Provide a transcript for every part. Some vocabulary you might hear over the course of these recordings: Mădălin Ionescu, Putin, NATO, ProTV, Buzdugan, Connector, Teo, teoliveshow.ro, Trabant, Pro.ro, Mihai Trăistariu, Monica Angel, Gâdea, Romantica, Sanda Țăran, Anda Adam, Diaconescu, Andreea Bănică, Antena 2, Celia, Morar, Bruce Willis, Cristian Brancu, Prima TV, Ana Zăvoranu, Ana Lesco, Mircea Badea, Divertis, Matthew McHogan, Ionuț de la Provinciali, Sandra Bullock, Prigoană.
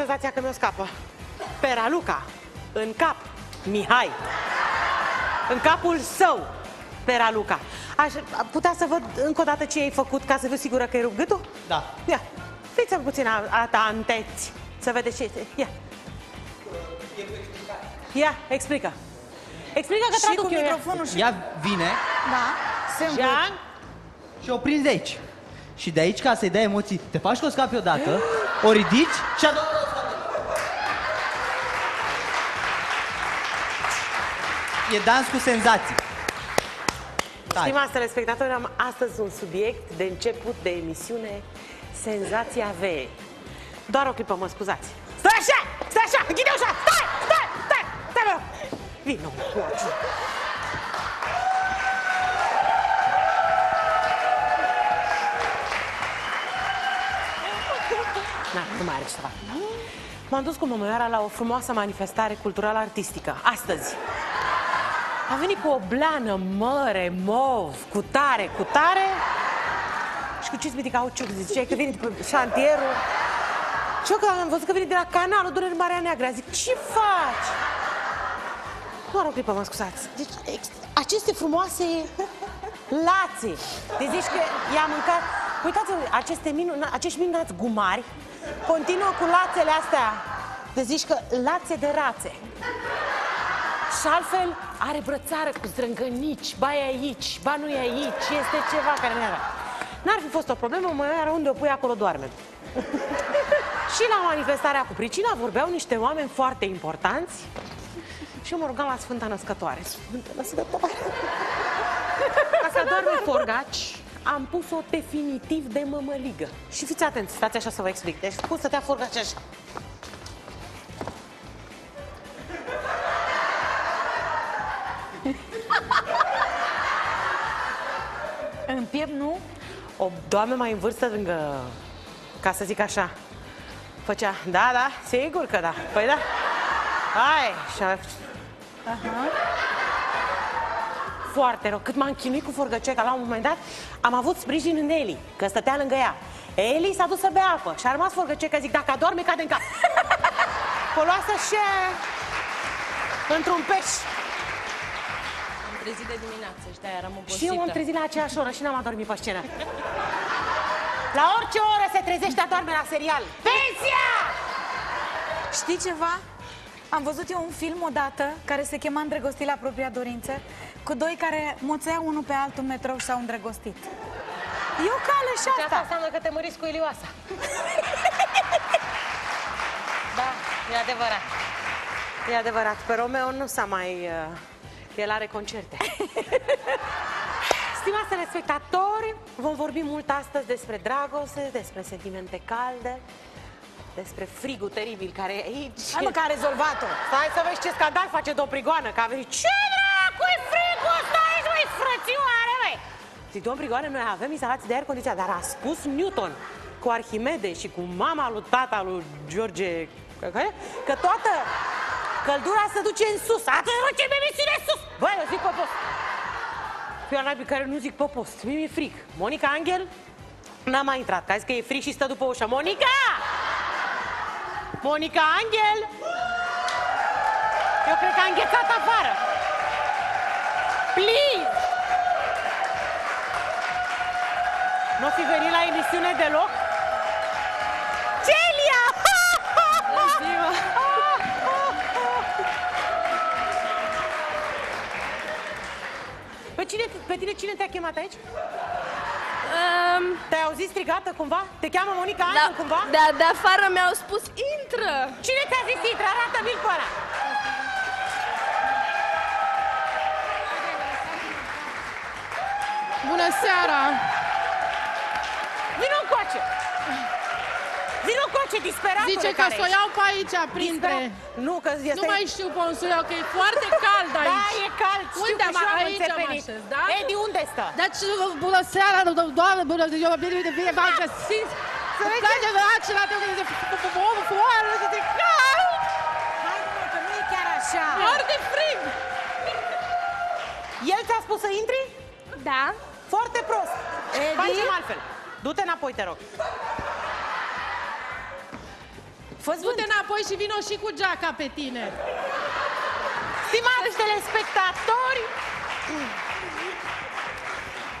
senzația că mi-o scapă. Peraluca, în cap, Mihai. În capul său, Peraluca. Aș putea să văd încă o dată ce ai făcut ca să fiu sigură că ai rupt gâtul? Da. Ia, fiți-mi puțin atanteți, să vedeți ce este. Ia. Ia, explică. Explică că traduc cu microfonul și... Ea vine. Da. Jean. Și o prinzi de aici. Și de aici, ca să-i dai emoții, te faci că o scapi odată, o ridici și a doua o scapi. E dans cu senzații. Stimați telespectatori, am astăzi un subiect de început de emisiune, senzația V. Doar o clipă, mă scuzați. Stai așa! Stai așa! Închide ușa! Stai! Stai! Stai! Stai! Stai! Vino! Na, nu mai are ceva. M-am dus cu mămăioara la o frumoasă manifestare cultural-artistică, astăzi. A venit cu o blană mare, mov, cu tare, cu tare. Și cu cizmiti cauciuc, ziceai că vine pe șantierul. Și eu că am văzut că vine de la canalul Dunării Marea Neagră. Zic, ce faci? Doar o clipă, mă scuzați. Deci, aceste frumoase lațe. Deci zici că i-a mâncat... Uitați-vă, acești minunați gumari continuă cu lațele astea. Deci zici că lațe de rațe. Și altfel are brățară cu zdrângănici, ba e aici, ba nu e aici, este ceva care nu era. N-ar fi fost o problemă, mă era unde o pui, acolo doarme. Și la manifestarea cu pricina vorbeau niște oameni foarte importanți și eu mă rugam la Sfânta Născătoare. Sfânta Născătoare! Ca să doarme forgaci, am pus-o definitiv de mămăligă. Și fiți atenți, stați așa să vă explic. Deci cum stătea forgaci așa. În piept, nu? O doamnă mai în vârstă lângă, ca să zic așa, făcea, da, da, sigur că da, păi da, hai, și-a... Foarte rău, cât m-am chinuit cu forgăceca, la un moment dat am avut sprijin în Eli, că stătea lângă ea. Eli s-a dus să bea apă și a rămas forgăceca, zic, dacă adorme, cade în cap. Coloasă și într-un peș. Am trezit de dimineață și de-aia eram obosită. Și eu m-am trezit la aceeași oră și n-am adormit pe scenă. La orice oră se trezește, adorme la serial. Pensia! Știi ceva? Am văzut eu un film odată care se chema Îndrăgostit la propria dorință, cu doi care moțeau unul pe altul metrou și s-au îndrăgostit. Eu cale și asta. Deci asta înseamnă că te măriți cu Ilioasa. Da, e adevărat. E adevărat. Pe Romeo nu s-a mai... El are concerte. Stimați telespectatori, vom vorbi mult astăzi despre dragoste, despre sentimente calde, despre frigul teribil care e aici. Hai mă, că a rezolvat-o. Stai să vezi ce scandal face domn Prigoană, că a venit. Ce dracu-i frigul ăsta aici, măi, frățioare, măi? Zic, domn Prigoană, noi avem instalații de aer condiționat, dar a spus Newton cu Arhimede și cu mama lui tata lui George, că toată... Căldura se duce în sus. Ați ce emisiune sus! Băi, eu zic pe post. Eu n-am care nu zic pe post. Mi-e fric. Monica Angel n-a mai intrat. Că a zis că e fric și stă după ușa. Monica! Monica Angel! Eu cred că a înghețat afară. Please! Nu fi venit la emisiune deloc? Celia! Pe tine cine te-a chemat aici? Te-ai auzit strigată cumva? Te cheamă Monica Angel cumva? Da, de afară mi-au spus intră! Cine te-a zis intră? Arată-mi-l pe ăla! Bună seara! Vino încoace! Vino încoace, disperatule! Zice că s-o iau pe aici, printre... Nu, că nu mai știu pe un suiau, că e foarte cald aici. Da, e cald. Unde am aici am așez, da? Edi, unde stă? Deci, bună seara, doamne, bună ziua, eu mă bine, bine, bine, v-am găsit. Să vezi de acela, te vezi de omul foară, să te cald. Hai, mă, că nu e chiar așa. Foarte frig. El ți-a spus să intri? Da. Foarte prost. Edi? Facem altfel. Du-te înapoi, te rog. Du-te înapoi și vino și cu geaca pe tine. Stimați telespectatori,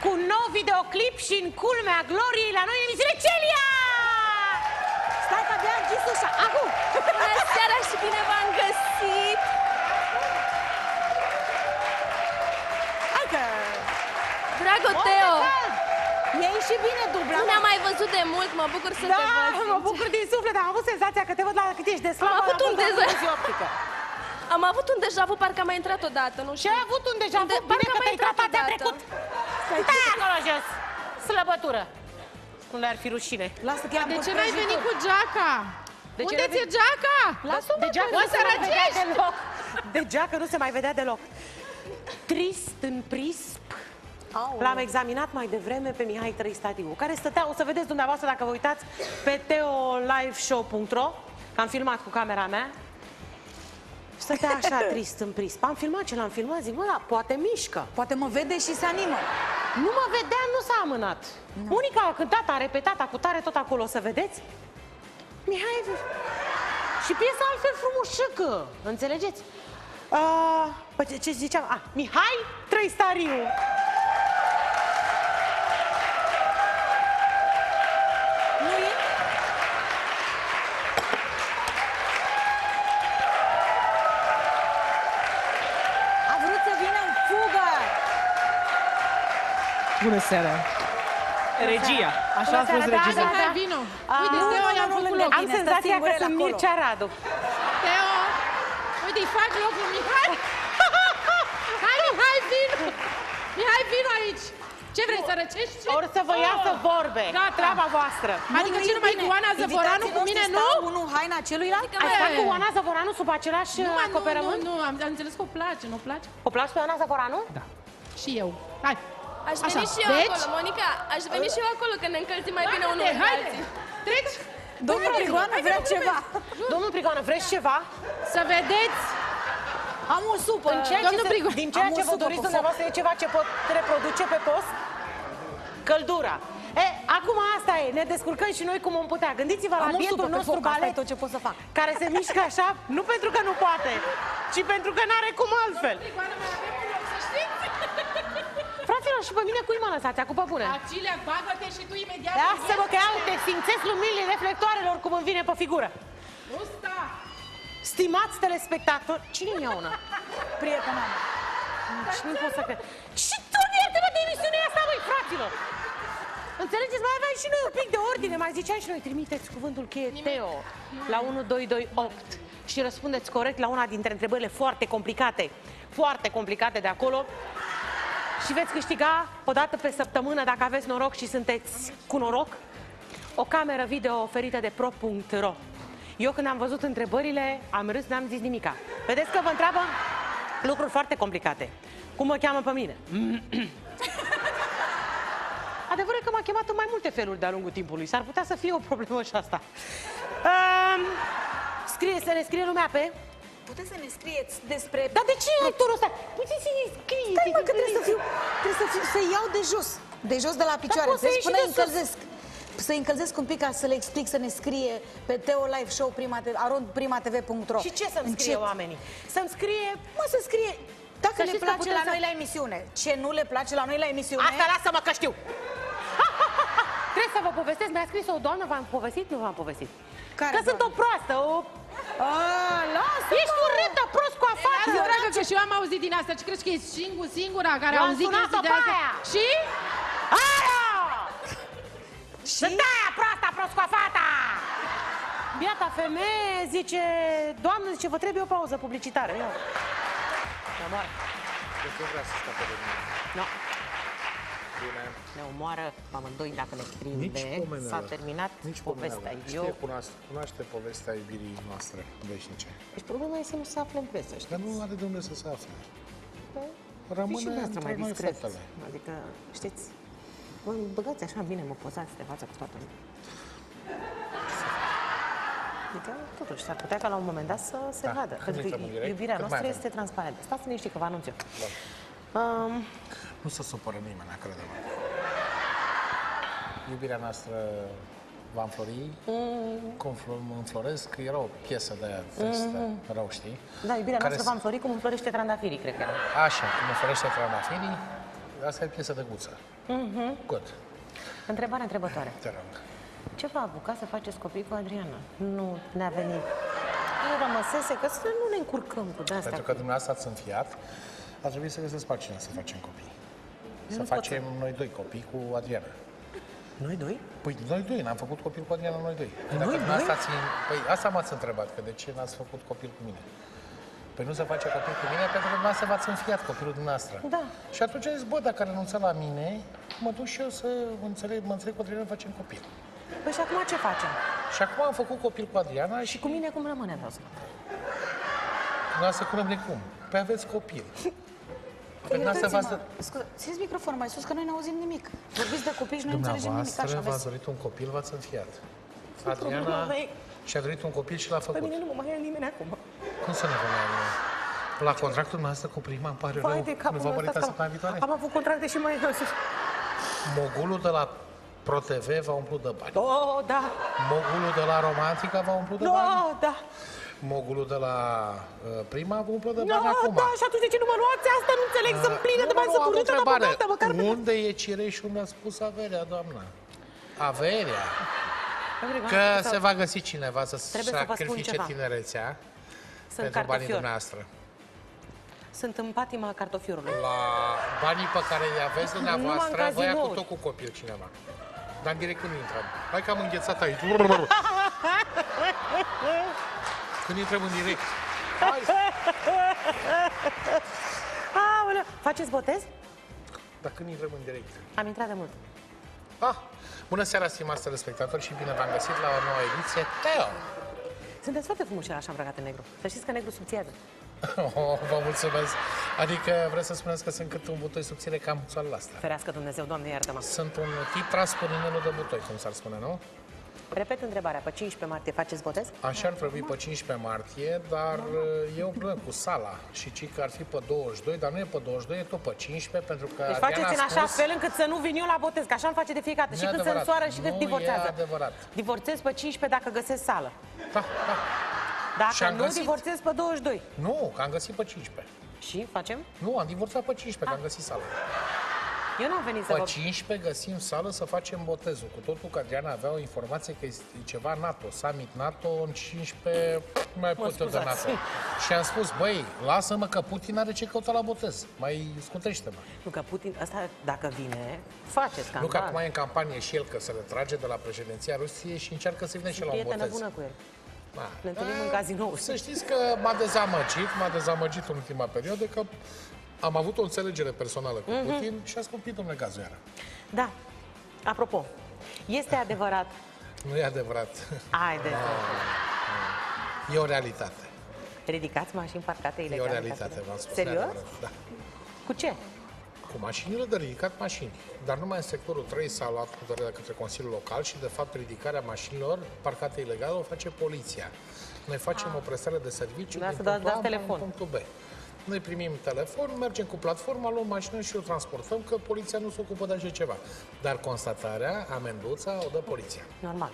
cu un nou videoclip și în culmea gloriei la noi în emisiune Celia! Stai că abia am închis ușa. Acum! Bună seara și bine v-am găsit! Hai că... Dragă Teo! Ei și bine dubla. Nu ne-am mai văzut de mult, mă bucur să te văd. Da, mă bucur din suflet, am avut senzația că te văd la cât ești de slabă. Am avut un optică. Am avut un deja vu, parcă am mai intrat odată, nu știu. Și ai avut un deja vu, bine că te-ai trapat de-a trecut. Stai acolo jos, slăbătură. Nu le-ar fi rușine. Lasă că de ce n-ai venit cu geaca? Unde ți-e geaca? Lasă-o, mă, să răcești! De geacă nu se mai vedea deloc. Trist în prisp. L-am examinat mai devreme pe Mihai Trăistariu, care stătea, o să vedeți dumneavoastră dacă vă uitați, pe teoliveshow.ro, că am filmat cu camera mea. Stătea așa trist în prisp. Am filmat ce l-am filmat, zic, bă, da, poate mișcă. Poate mă vede și se animă. Nu mă vedea, nu s-a amânat. No. Monica a cântat, a repetat, cu tare, tot acolo, o să vedeți. Mihai... Și piesa altfel frumoșică, înțelegeți? Ce ziceam? Mihai Trăistariu. Bună seara! Regia! Așa a fost regizia. Uite, Teo, i-am făcut loc. Am senzația că sunt Mircea Radu. Teo, uite, îi fac locul Mihai. Hai, Mihai, vin! Mihai, vin aici! Ce vrei, să răcești? Or să vă iasă vorbe. Treaba voastră. Adică ce, numai cu Ana Zăvoranu, cu mine, nu? Unul haina celuilalt? Ai stat cu Ana Zăvoranu sub același acoperământ? Nu, am înțeles că o place, nu o place. O place pe Ana Zăvoranu? Da. Și eu. Hai! Aș veni și eu acolo, Monica, aș veni și eu acolo, că ne încălzim mai bine unul cu alții. Treci! Domnul Prigoană vrea ceva. Domnul Prigoană, vreți ceva? Să vedeți! Am o supă. Din ceea ce vă doriți dumneavoastră e ceva ce pot reproduce pe post? Căldura. E, acum asta e, ne descurcăm și noi cum am putea. Gândiți-vă la bietul nostru balet, tot ce pot să fac, care se mișcă așa, nu pentru că nu poate, ci pentru că n-are cum altfel. Fraților, și pe mine cui mă lăsați? Acum, pe bune. Acilea, bagă-te și tu imediat. Lasă, bă, că iau, te simțesc luminile reflectoarelor cum îmi vine pe figură. Nu sta! Stimați telespectatori... Cine-mi ia una? Prietena mea. Nu pot să cred. Și tu nu iată, bă, de emisiunea asta, băi, fraților! Înțelegeți? Mai aveam și noi un pic de ordine. Mai ziceam și noi, trimiteți cuvântul cheie Teo la 1228 și răspundeți corect la una dintre întrebările foarte complicate. Foarte complicate de acolo. Și veți câștiga o dată pe săptămână, dacă aveți noroc și sunteți cu noroc, o cameră video oferită de Pro.ro. Eu când am văzut întrebările, am râs, n-am zis nimica. Vedeți că vă întreabă lucruri foarte complicate. Cum mă cheamă pe mine? Adevărul e că m-a chemat în mai multe feluri de-a lungul timpului. S-ar putea să fie o problemă și asta. Să ne scrie lumea pe... Puteți să ne scrieți despre... Dar de ce e actorul ăsta? Puteți să ne scrieți... Stai, mă, că trebuie să iau de jos. De jos de la picioare. Să-i spune încălzesc. Să-i încălzesc un pic ca să le explic să ne scrie pe Teo Live Show primatv.ro. Și ce să-mi scrie oamenii? Să-mi scrie... Mă, să scrie... Dacă le place la noi la emisiune. Ce nu le place la noi la emisiune... Asta lasă-mă că știu! Trebuie să vă povestesc. Mi-a scris o doamnă, v-am povestit? Nu v-am povestit. Că sunt o proastă, o... Lasă-mă! Ești urâtă, prost cu afară! Lasă, dragă, că și eu am auzit din asta. Ce crezi că e singura care a auzit chestii de asta? Și? Aia! Sunt aia, proasta, prost cu afară! Biata femeie zice... Doamne, zice, vă trebuie o pauză publicitară. Ne omoară. Deci nu vrea să scape de mine. Nu. Bine. Ne omoară amândoi dacă ne prinde. S-a terminat povestea. Știe, cunoaște povestea iubirii noastre veșnice. Deci problema e să nu se afle în presă, știți? Dar nu are de unde să se afle. Rămâne între noi fetele. Adică, știți, vă băgați așa bine, mă pozați de față cu toată lumea. Adică, totuși, s-ar putea ca la un moment dat să se vadă. Pentru că iubirea noastră este transparentă. Stați liniștit că vă anunț eu. Nu se supără nimeni, crede-mă. Iubirea noastră va înflori, cum înfloresc, era o piesă de aia, rău, știi? Da, iubirea noastră va înflori cum înflorește trandafirii, cred că era. Așa, cum înflorește trandafirii, asta e piesă de Guță. Good. Întrebare întrebătoare. Te rog. Ce v-a apucat să faceți copii cu Adriana? Nu ne-a venit. Nu rămăsese, că să nu ne încurcăm cu de astea. Pentru că dumneavoastră ați înfiat, a trebuit să găsesc altcineva să facem copii. Să facem noi doi copii cu Adriana. Noi doi? Păi noi doi, n-am făcut copil cu Adriana, noi doi. Dacă păi asta m-ați întrebat, că de ce n-ați făcut copil cu mine? Păi nu se face copil cu mine, pentru că dumneavoastră v-ați înfiat copilul dumneavoastră. Da. Și atunci am zis, bă, dacă renunță la mine, mă duc și eu să mă înțeleg cu Adriana, facem copil. Păi și acum ce facem? Și acum am făcut copil cu Adriana și... cu mine cum rămâne, vreau să cum rămâne cum? Păi aveți copil. Țineți microfonul mai sus, că noi nu auzim nimic. Vorbiți de copii și noi nu înțelegem nimic. Dumneavoastră v-ați dorit un copil, v-ați înfiat. Adriana și-a dorit un copil și l-a făcut. Pe mine nu mă mai ia nimeni acum. Cum să ne vă mai ia nimeni? La contractul dumneavoastră cu Prima, îmi pare rău, nu vă măritați săptămâna viitoare? Am avut contracte și mai rău. Mogulul de la ProTV v-a umplut de bani. Oh, da! Mogulul de la Romantica v-a umplut de bani? Oh, da! Mogulul de la Prima vă umplă de bani acum. Da, și atunci de ce nu mă luați? Asta nu înțeleg, sunt plină de bani, sunt urâtă, dar bogată, măcar... Unde e cireșul? Mi-a spus averea, doamna. Averea? Că se va găsi cineva să sacrifice tinerețea pentru banii dumneavoastră. Sunt în patima cartofiorului. La banii pe care îi aveți dumneavoastră, vă ia cu tot cu copil cineva. Dar în direct nu intrăm. Hai că am înghețat aici. Când intrăm în direct. Faceți botez? Dar când intrăm în direct? Am intrat de mult. Bună seara, stimați telespectatori, și bine v-am găsit la o nouă ediție Teo. Sunteți foarte frumoși așa îmbrăcat în negru. Să știți că negru subțiază. Vă mulțumesc. Adică vreți să spuneți că sunt cât un butoi subțire ca muțoală la asta. Ferească Dumnezeu, Doamne, iartă-mă. Sunt un tip tras cu inelul de butoi, cum s-ar spune, nu? Repet întrebarea, pe 15 martie faceți botez? Așa ar trebui pe 15 martie, dar eu plâng cu sala și ci că ar fi pe 22, dar nu e pe 22, e tot pe 15, pentru că... Deci faceți în așa fel încât să nu vin eu la botez, că așa îmi face de fiecare dată, și când se însoară și când divorțează. Nu e adevărat. Divorțez pe 15 dacă găsesc sală. Da, da. Dacă nu, divorțez pe 22. Nu, că am găsit pe 15. Și facem? Nu, am divorțat pe 15, că am găsit sală. Eu n-am venit să vă... Pe 15 găsim sală să facem botezul. Cu totul că Adriana avea o informație că este ceva NATO, summit NATO, în 15 mai pot eu de NATO. Și am spus, băi, lasă-mă că Putin are ce căuta la botez. Mai scutește-mă. Nu, că Putin, asta dacă vine, face scandal. Nu, că acum e în campanie și el, că se retrage de la președinția Rusiei și încearcă să vină și la un botez. Prietenă bună cu el. Ne întâlnim în cazinou. Să știți că m-a dezamăgit în ultima perioadă, că am avut o înțelegere personală cu Putin și a scumpit, domnule, gazul iară. Da. Apropo, este adevărat? Nu e adevărat. Haideți. E o realitate. Ridicați mașini parcate ilegale. E o realitate, v-am spus. Serios? Da. Cu ce? Cu mașinile de ridicat mașini. Dar numai în sectorul 3 s-a luat hotărârea către Consiliul Local și, de fapt, ridicarea mașinilor parcate ilegal o face poliția. Noi facem o prestare de serviciu din punctul A în punctul B. Noi primim telefon, mergem cu platforma, luăm mașină și o transportăm, că poliția nu se ocupă de așa ceva. Dar constatarea, amenduța, o dă poliția. Normal.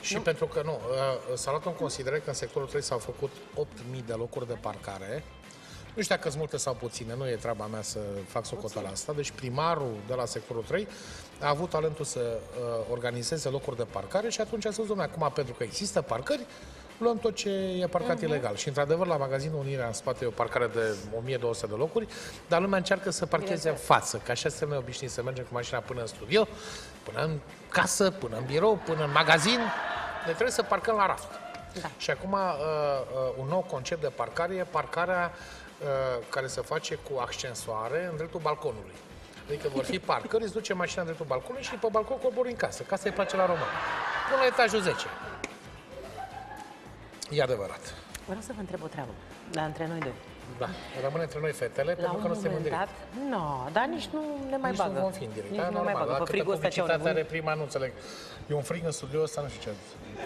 Și pentru că nu, s-a luat în considerare că în sectorul 3 s-au făcut 8.000 de locuri de parcare. Nu știu dacă sunt multe sau puține, nu e treaba mea să fac socoteala asta. Deci primarul de la sectorul 3 a avut talentul să organizeze locuri de parcare și atunci a spus, dom'le, acum pentru că există parcări, luăm tot ce e parcat ilegal. Și, într-adevăr, la magazinul Unirea, în spate, e o parcare de 1200 de locuri, dar lumea încearcă să parcheze în față, că așa suntem obișnuiți să mergem cu mașina până în studio, până în casă, până în birou, până în magazin. Ne trebuie să parcăm la raft. Da. Și acum, un nou concept de parcare e parcarea care se face cu accensoare în dreptul balconului. Adică vor fi parcări, îți duce mașina în dreptul balconului și pe balcon cobori în casă, ca să-i place la român. Până la etajul 10. E adevărat. Vreau să vă întreb o treabă, dar între noi doi. Da, rămâne între noi fetele, pentru că nu suntem în direct. Nu, dar nici nu ne mai bagă. Nici nu vom fi în direct, dar normal. Dacă publicitatea are Prima, nu înțeleg. E un frig în studio ăsta, nu știu ce.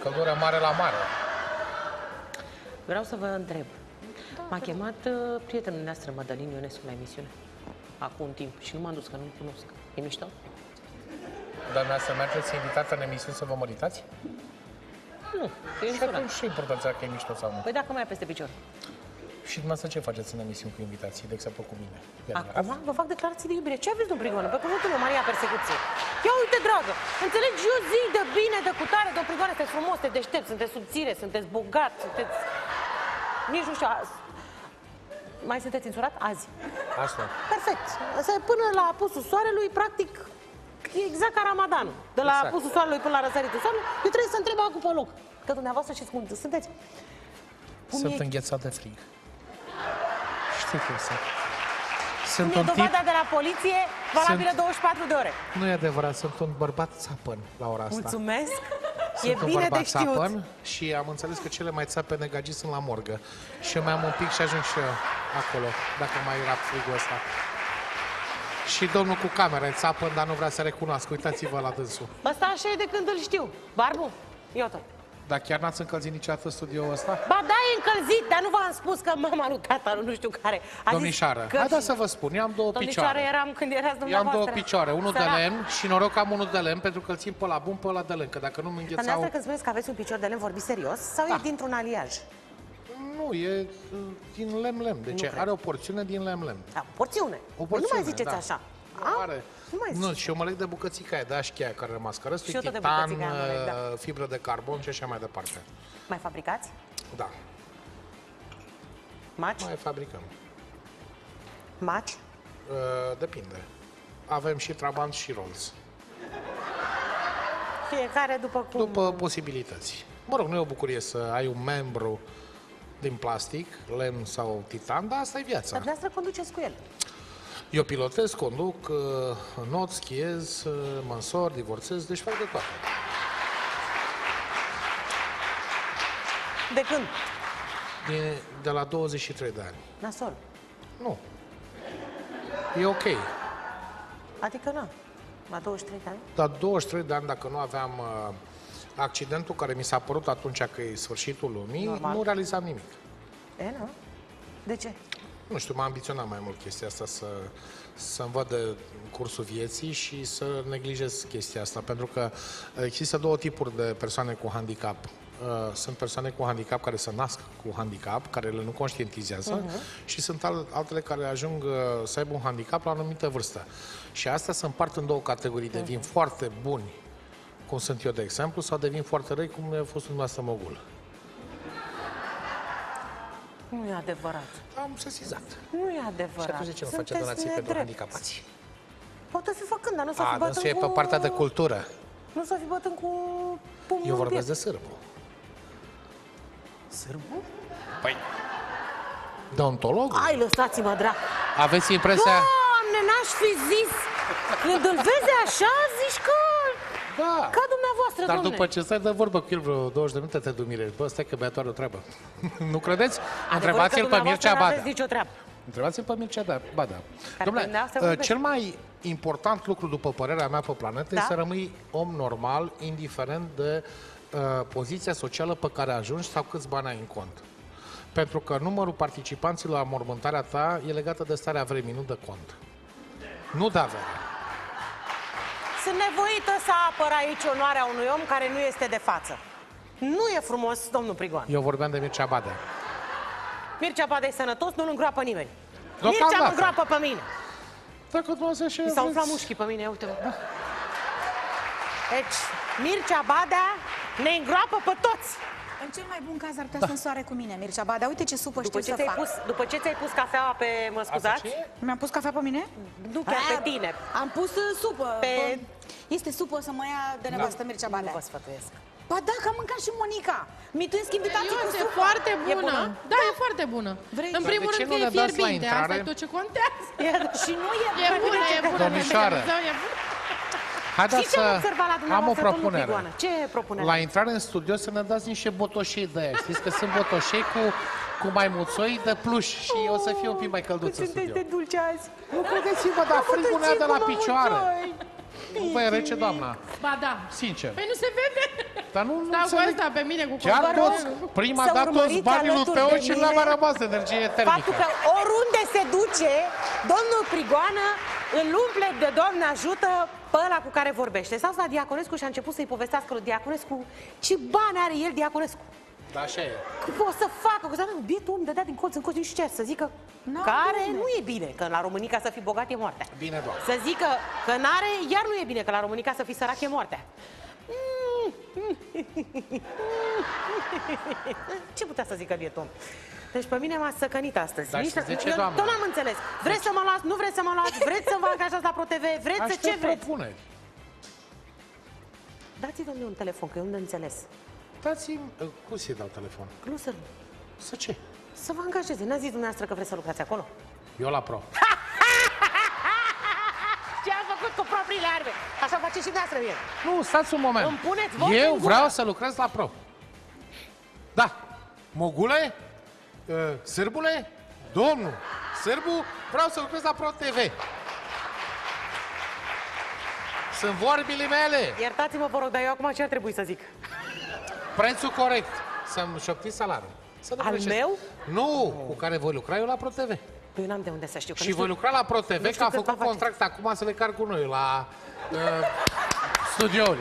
Căldura mare la mare. Vreau să vă întreb. M-a chemat prietenul noastră, Mădălin Ionescu, la emisiune. Acum timp. Și nu m-am dus, că nu-l cunosc. E mișto? Doamna, să mergeți invitată în emisiune să vă măritați? Nu, și atunci și importanța că e mișto sau nu. Păi dacă mai e peste picior. Și dumneavoastră ce faceți în emisiuni cu invitații, de exemplu cu mine? Acum vă fac declarații de iubire. Ce aveți, domn Prigoană? Pe cuvântul meu, Maria Persecuție. Ia uite, dragă, înțelegi, eu zi de bine, de cutare, domn Prigoană, sunteți frumos, sunteți deștept, sunteți subțire, sunteți bogat, sunteți... Nici nu știu... Mai sunteți însurat? Azi. Asta. Perfect. Până la apusul soarelui, practic, e exact ca Ramadanul. De la apusul soarelui până la răsăritul soarelui, eu trebuie să întreb acum pe loc. Că dumneavoastră știți cum sunteți. Sunt înghețat de frig. Știu că sunt un tip... de la poliție, valabilă 24 de ore. Nu e adevărat, sunt un bărbat țapăn la ora asta. Mulțumesc! Sunt e un bine bărbat de știut. Țapăn și am înțeles că cele mai țapene gagii sunt la morgă. Și eu mai am un pic și ajung și eu acolo, dacă mai era frigul ăsta. Și domnul cu camera e țapăn, dar nu vrea să recunoască. Uitați-vă la dânsul. Asta așa e de când îl știu. Barbu, iată. Dar chiar n-ați încălzit niciodată studioul ăsta? Ba da, e încălzit, dar nu v-am spus că mama lui tata, nu știu care. Domnișoară, haideți să vă spun, eu am două picioare. Eram când erați dumneavoastră. Eu am două picioare, unul de lemn și noroc că am unul de lemn, pentru că îl țin pe la bun, pe la de lemn, că dacă nu mă înghețau... Dar dumneavoastră când spuneți că aveți un picior de lemn, vorbiți serios? Sau e dintr-un aliaj? Nu, e din lemn-lemn. Deci are o porțiune din lemn-lemn. Da, porțiune. Nu mai ziceți așa. Nu, și eu mă leg de bucățica aia, de așchia care a rămas, că restul e titan, fibră de carbon și așa mai departe. Mai fabricați? Da. Maci? Mai fabricăm. Maci? Depinde. Avem și trabant și rolls. Fiecare după cum... După posibilități. Mă rog, nu e o bucurie să ai un membru din plastic, lemn sau titan, dar asta e viața. Dar dumneavoastră conduceți cu el. Eu pilotez, conduc, not, schiez, mă însor, divorțez, deci fac de toate. De când? De la 23 de ani. Nasol? Nu. E ok. Adică nu? La 23 de ani? La 23 de ani, dacă nu aveam accidentul care mi s-a părut atunci că e sfârșitul lumii, normal, nu realizam nimic. E, nu? De ce? Nu știu, m-a ambiționat mai mult chestia asta, să-mi văd de cursul vieții și să neglijez chestia asta, pentru că există două tipuri de persoane cu handicap. Sunt persoane cu handicap care se nasc cu handicap, care le nu conștientizează, și sunt altele care ajung să aibă un handicap la o anumită vârstă. Și astea se împart în două categorii, devin foarte buni, cum sunt eu de exemplu, sau devin foarte răi, cum a fost dumneavoastră mogul. Nu e adevărat. Am sesizat. Nu e adevărat. Și atunci de ce nu face donații pentru handicapați? Poate să facă, dar nu s-o fi bătând cu... pe partea de cultură. Nu s-o fi bătând cu pumnul. Eu vorbesc de sârbu. Sârbu? Păi... deontologul? Hai, lăsați-mă, drag. Aveți impresia... Doamne, n-aș fi zis. Când îl vezi așa, zici că... Da. Ca dumneavoastră, dar domnule, după ce stai de vorbă cu el vreo 20 de minute, te dumire. Bă, stai că bea doar o treabă. Nu credeți? Întrebați-l pe Mircea Badea. Întrebați-l pe Mircea Badea. Domnule, cel mai important lucru, după părerea mea, pe planetă, este să rămâi om normal, indiferent de poziția socială pe care ajungi sau câți bani ai în cont. Pentru că numărul participanților la mormântarea ta e legată de starea vremii, nu de cont. Nu de avere. Sunt nevoită să apăr aici onoarea unui om care nu este de față. Nu e frumos, domnul Prigoană. Eu vorbeam de Mircea Badea. Mircea Badea e sănătos, nu-l îngroapă nimeni. Mircea mă îngroapă pe mine. Mi s-au umflat mușchii pe mine, uite-vă. Deci, Mircea Badea ne îngroapă pe toți. În cel mai bun caz ar putea să însoare cu mine, Mircea Badea. Uite ce supă știu să fac. După ce ți-ai pus cafeaua pe... Mă scuzați? Mi-am pus cafea pe mine? Nu, chiar pe tine. Am pus supă. Este supă să mă ia de nevastă Mircea Badea. Nu vă sfătuiesc. Ba da, că am mâncat și Monica. Mi-tuiesc invitații cu supă. E foarte bună. Da, e foarte bună. În primul rând că e fierbinte. Asta e tot ce contează. Și nu e bună. E bună, e bună. Domnișoară. Haideți să am o propunere. Ce propunere? La intrare în studio să ne dați niște botoșei de aia. Știți că sunt botoșei cu maimuțoi de pluș și o să fie un pic mai călduță în studio. Cât sunteți de dulce azi. Nu credeți-vă, dar frigul ne-a de la picioare. Nu vă e rece, doamna? Ba da. Sincer. Păi nu se vede. Dar nu înțeleg. Cu asta pe mine, cu chiar toți, prima dată toți banii lui Teo și n-a mai rămas de energie termică. Faptul că oriunde se duce, domnul Prigoană îl umple de Doamne ajută pe pe ăla cu care vorbește. S-a dus la Diaconescu și a început să-i povestească lui Diaconescu ce bani are el, Diaconescu. Da, așa e. Că o să facă, că să facă, bietul om dădea din colț în colț, nici ce, să zică care nu e bine, că la Românica să fii bogat e moartea. Bine, doar. Să zică că n-are, iar nu e bine, că la Românica să fii sărac e moartea. Ce putea să zică bietul om? Deci pe mine m-a săcănit astăzi. Dar niște... ce, eu tot n-am înțeles. Vreți să mă luați, nu vreți să mă luați, vreți să vă angajați la ProTV, vreți aș să ce vreți? Dați-vă mie un telefon, că eu nu înțeles. Dați-mi, cum să-i dau telefon? Nu să... Să ce? Să vă angajeze. N-a zis dumneavoastră că vreți să lucrați acolo? Eu la Pro. Ce am făcut cu propriile arme? Așa face și dumneavoastră mie. Nu, stați un moment. Îmi puneți voi eu vreau să lucrez la Pro. Da. Mogule? Sârbule? Domnul Sârbu, vreau să lucrez la ProTV. Sunt vorbile mele. Iertați-mă, vă rog, dar eu acum ce ar trebui să zic? Prețul corect. Să-mi șoptiți salariul. Al meu? Nu, cu care voi lucra eu la ProTV. Eu n-am de unde să știu. Și voi lucra la ProTV, că a făcut contract acum să le car cu noi la studiouri.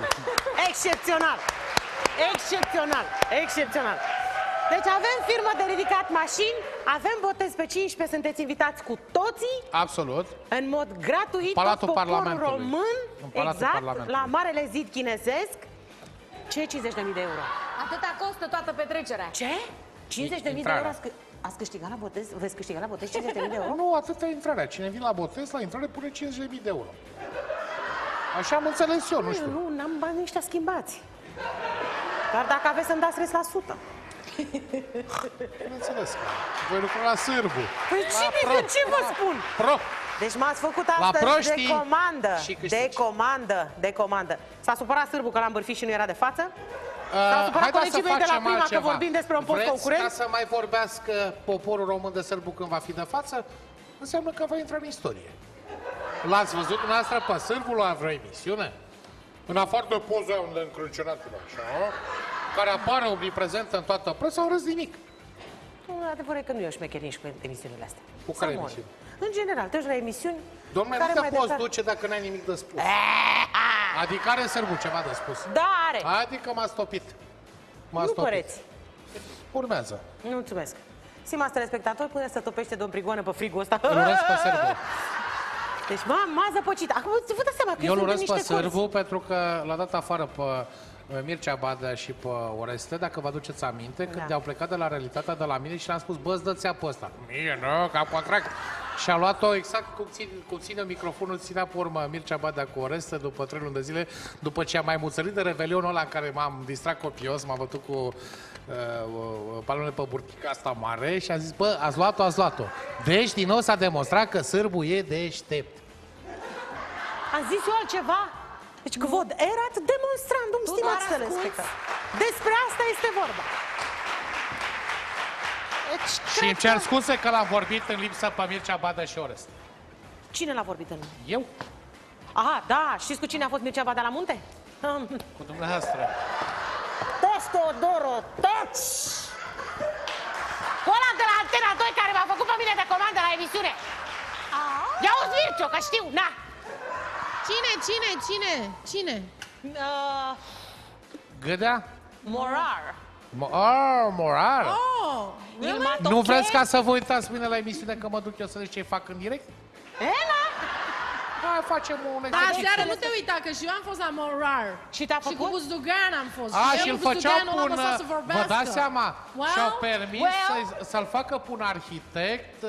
Excepțional! Excepțional! Excepțional! Deci avem firmă de ridicat mașini, avem botez pe 15, sunteți invitați cu toții. Absolut. În mod gratuit, Palatul Parlamentului Român, exact, la Marele Zid Chinezesc. Ce 50.000 de euro? Atâta costă toată petrecerea. Ce? 50.000 de euro ați câștigat la botez? Veți câștiga la botez 50.000 de euro? Nu, atâta intrarea. Cine vine la botez, la intrare pune 50.000 de euro. Așa am înțeles eu, nu știu. Nu, n-am bani ăștia schimbați. Dar dacă aveți să-mi dați 3%. Bineînțeles că voi lucra la Sârbu. Păi ce vă spun? Pro. Deci m-ați făcut astăzi de comandă. De comandă, de comandă. S-a supărat Sârbu că l-am bârfit și nu era de față. S-a supărat colegii mei de la Prima că vorbim despre un post concurent. Vreți ca să mai vorbească poporul român de Sârbu când va fi de față? Înseamnă că va intra în istorie. L-ați văzut dumneavoastră pe Sârbu la vreo emisiune? În afară de poza unde încrâncionatul așa, care apare omniprezentă în toată presa, au râs nimic. Adevărul e că nu e o șmecherie nici cu emisiunile astea. Cu care emisiuni? În general, treci la emisiuni... Dom'le, nu te poți duce dacă n-ai nimic de spus. Adică are Sârbu ceva de spus. Da, are. Adică m-a stopit. Nu păreți. Urmează. Mulțumesc. Stimați telespectatori, până se topește domn Prigoană pe frigul ăsta. Îl urăsc pe Sârbu. Deci m-a zăpăcit. Acum vă dați seama că eu sunt de niște curți. Eu îl urăsc pe Sârbu pentru că l-a dat afară pe... Mircea Badea și pe Oreste, dacă vă aduceți aminte, când au plecat de la Realitatea de la mine și le-am spus, bă, îți dă-ți apă ăsta. Mie, nu, că am contract. Și a luat-o exact cum ține microfonul, ținea pe urmă Mircea Badea cu Oreste după 3 luni de zile, după ce am mai muțărit de revelionul ăla în care m-am distrat copios, m-am bătut cu palmele pe burtica asta mare și am zis, bă, ați luat-o, ați luat-o. Deci, din nou s-a demonstrat că Sârbu e deștept. Am zis eu altceva? Deci că văd erat demonstrandum, stimați telespectatori. Despre asta este vorba. Deci, și îmi cer scuze că l-am vorbit în lipsă pe Mircea Badea și Oreste. Cine l-a vorbit în lipsă? Eu. Aha, da. Știți cu cine a fost Mircea Badea la munte? Cu dumneavoastră. Tostodoro, toți! Cu ăla de la Antena 2 care m-a făcut pe mine de comandă la emisiune. Ia auzi, Mircio, că știu, na! Cine? Gâdea? Morar. Morar? Nu vreți ca să vă uitați mâine la emisiune că mă duc eu să zic ce fac în direct? Ela? Da, facem un exercițiu. Da, seara, nu te uita, că și eu am fost la Morar. Și te-a făcut? Și cu Buzdugan am fost. A, și îl făceau până... Vă dați seama? Și-au permis să-l facă până arhitect...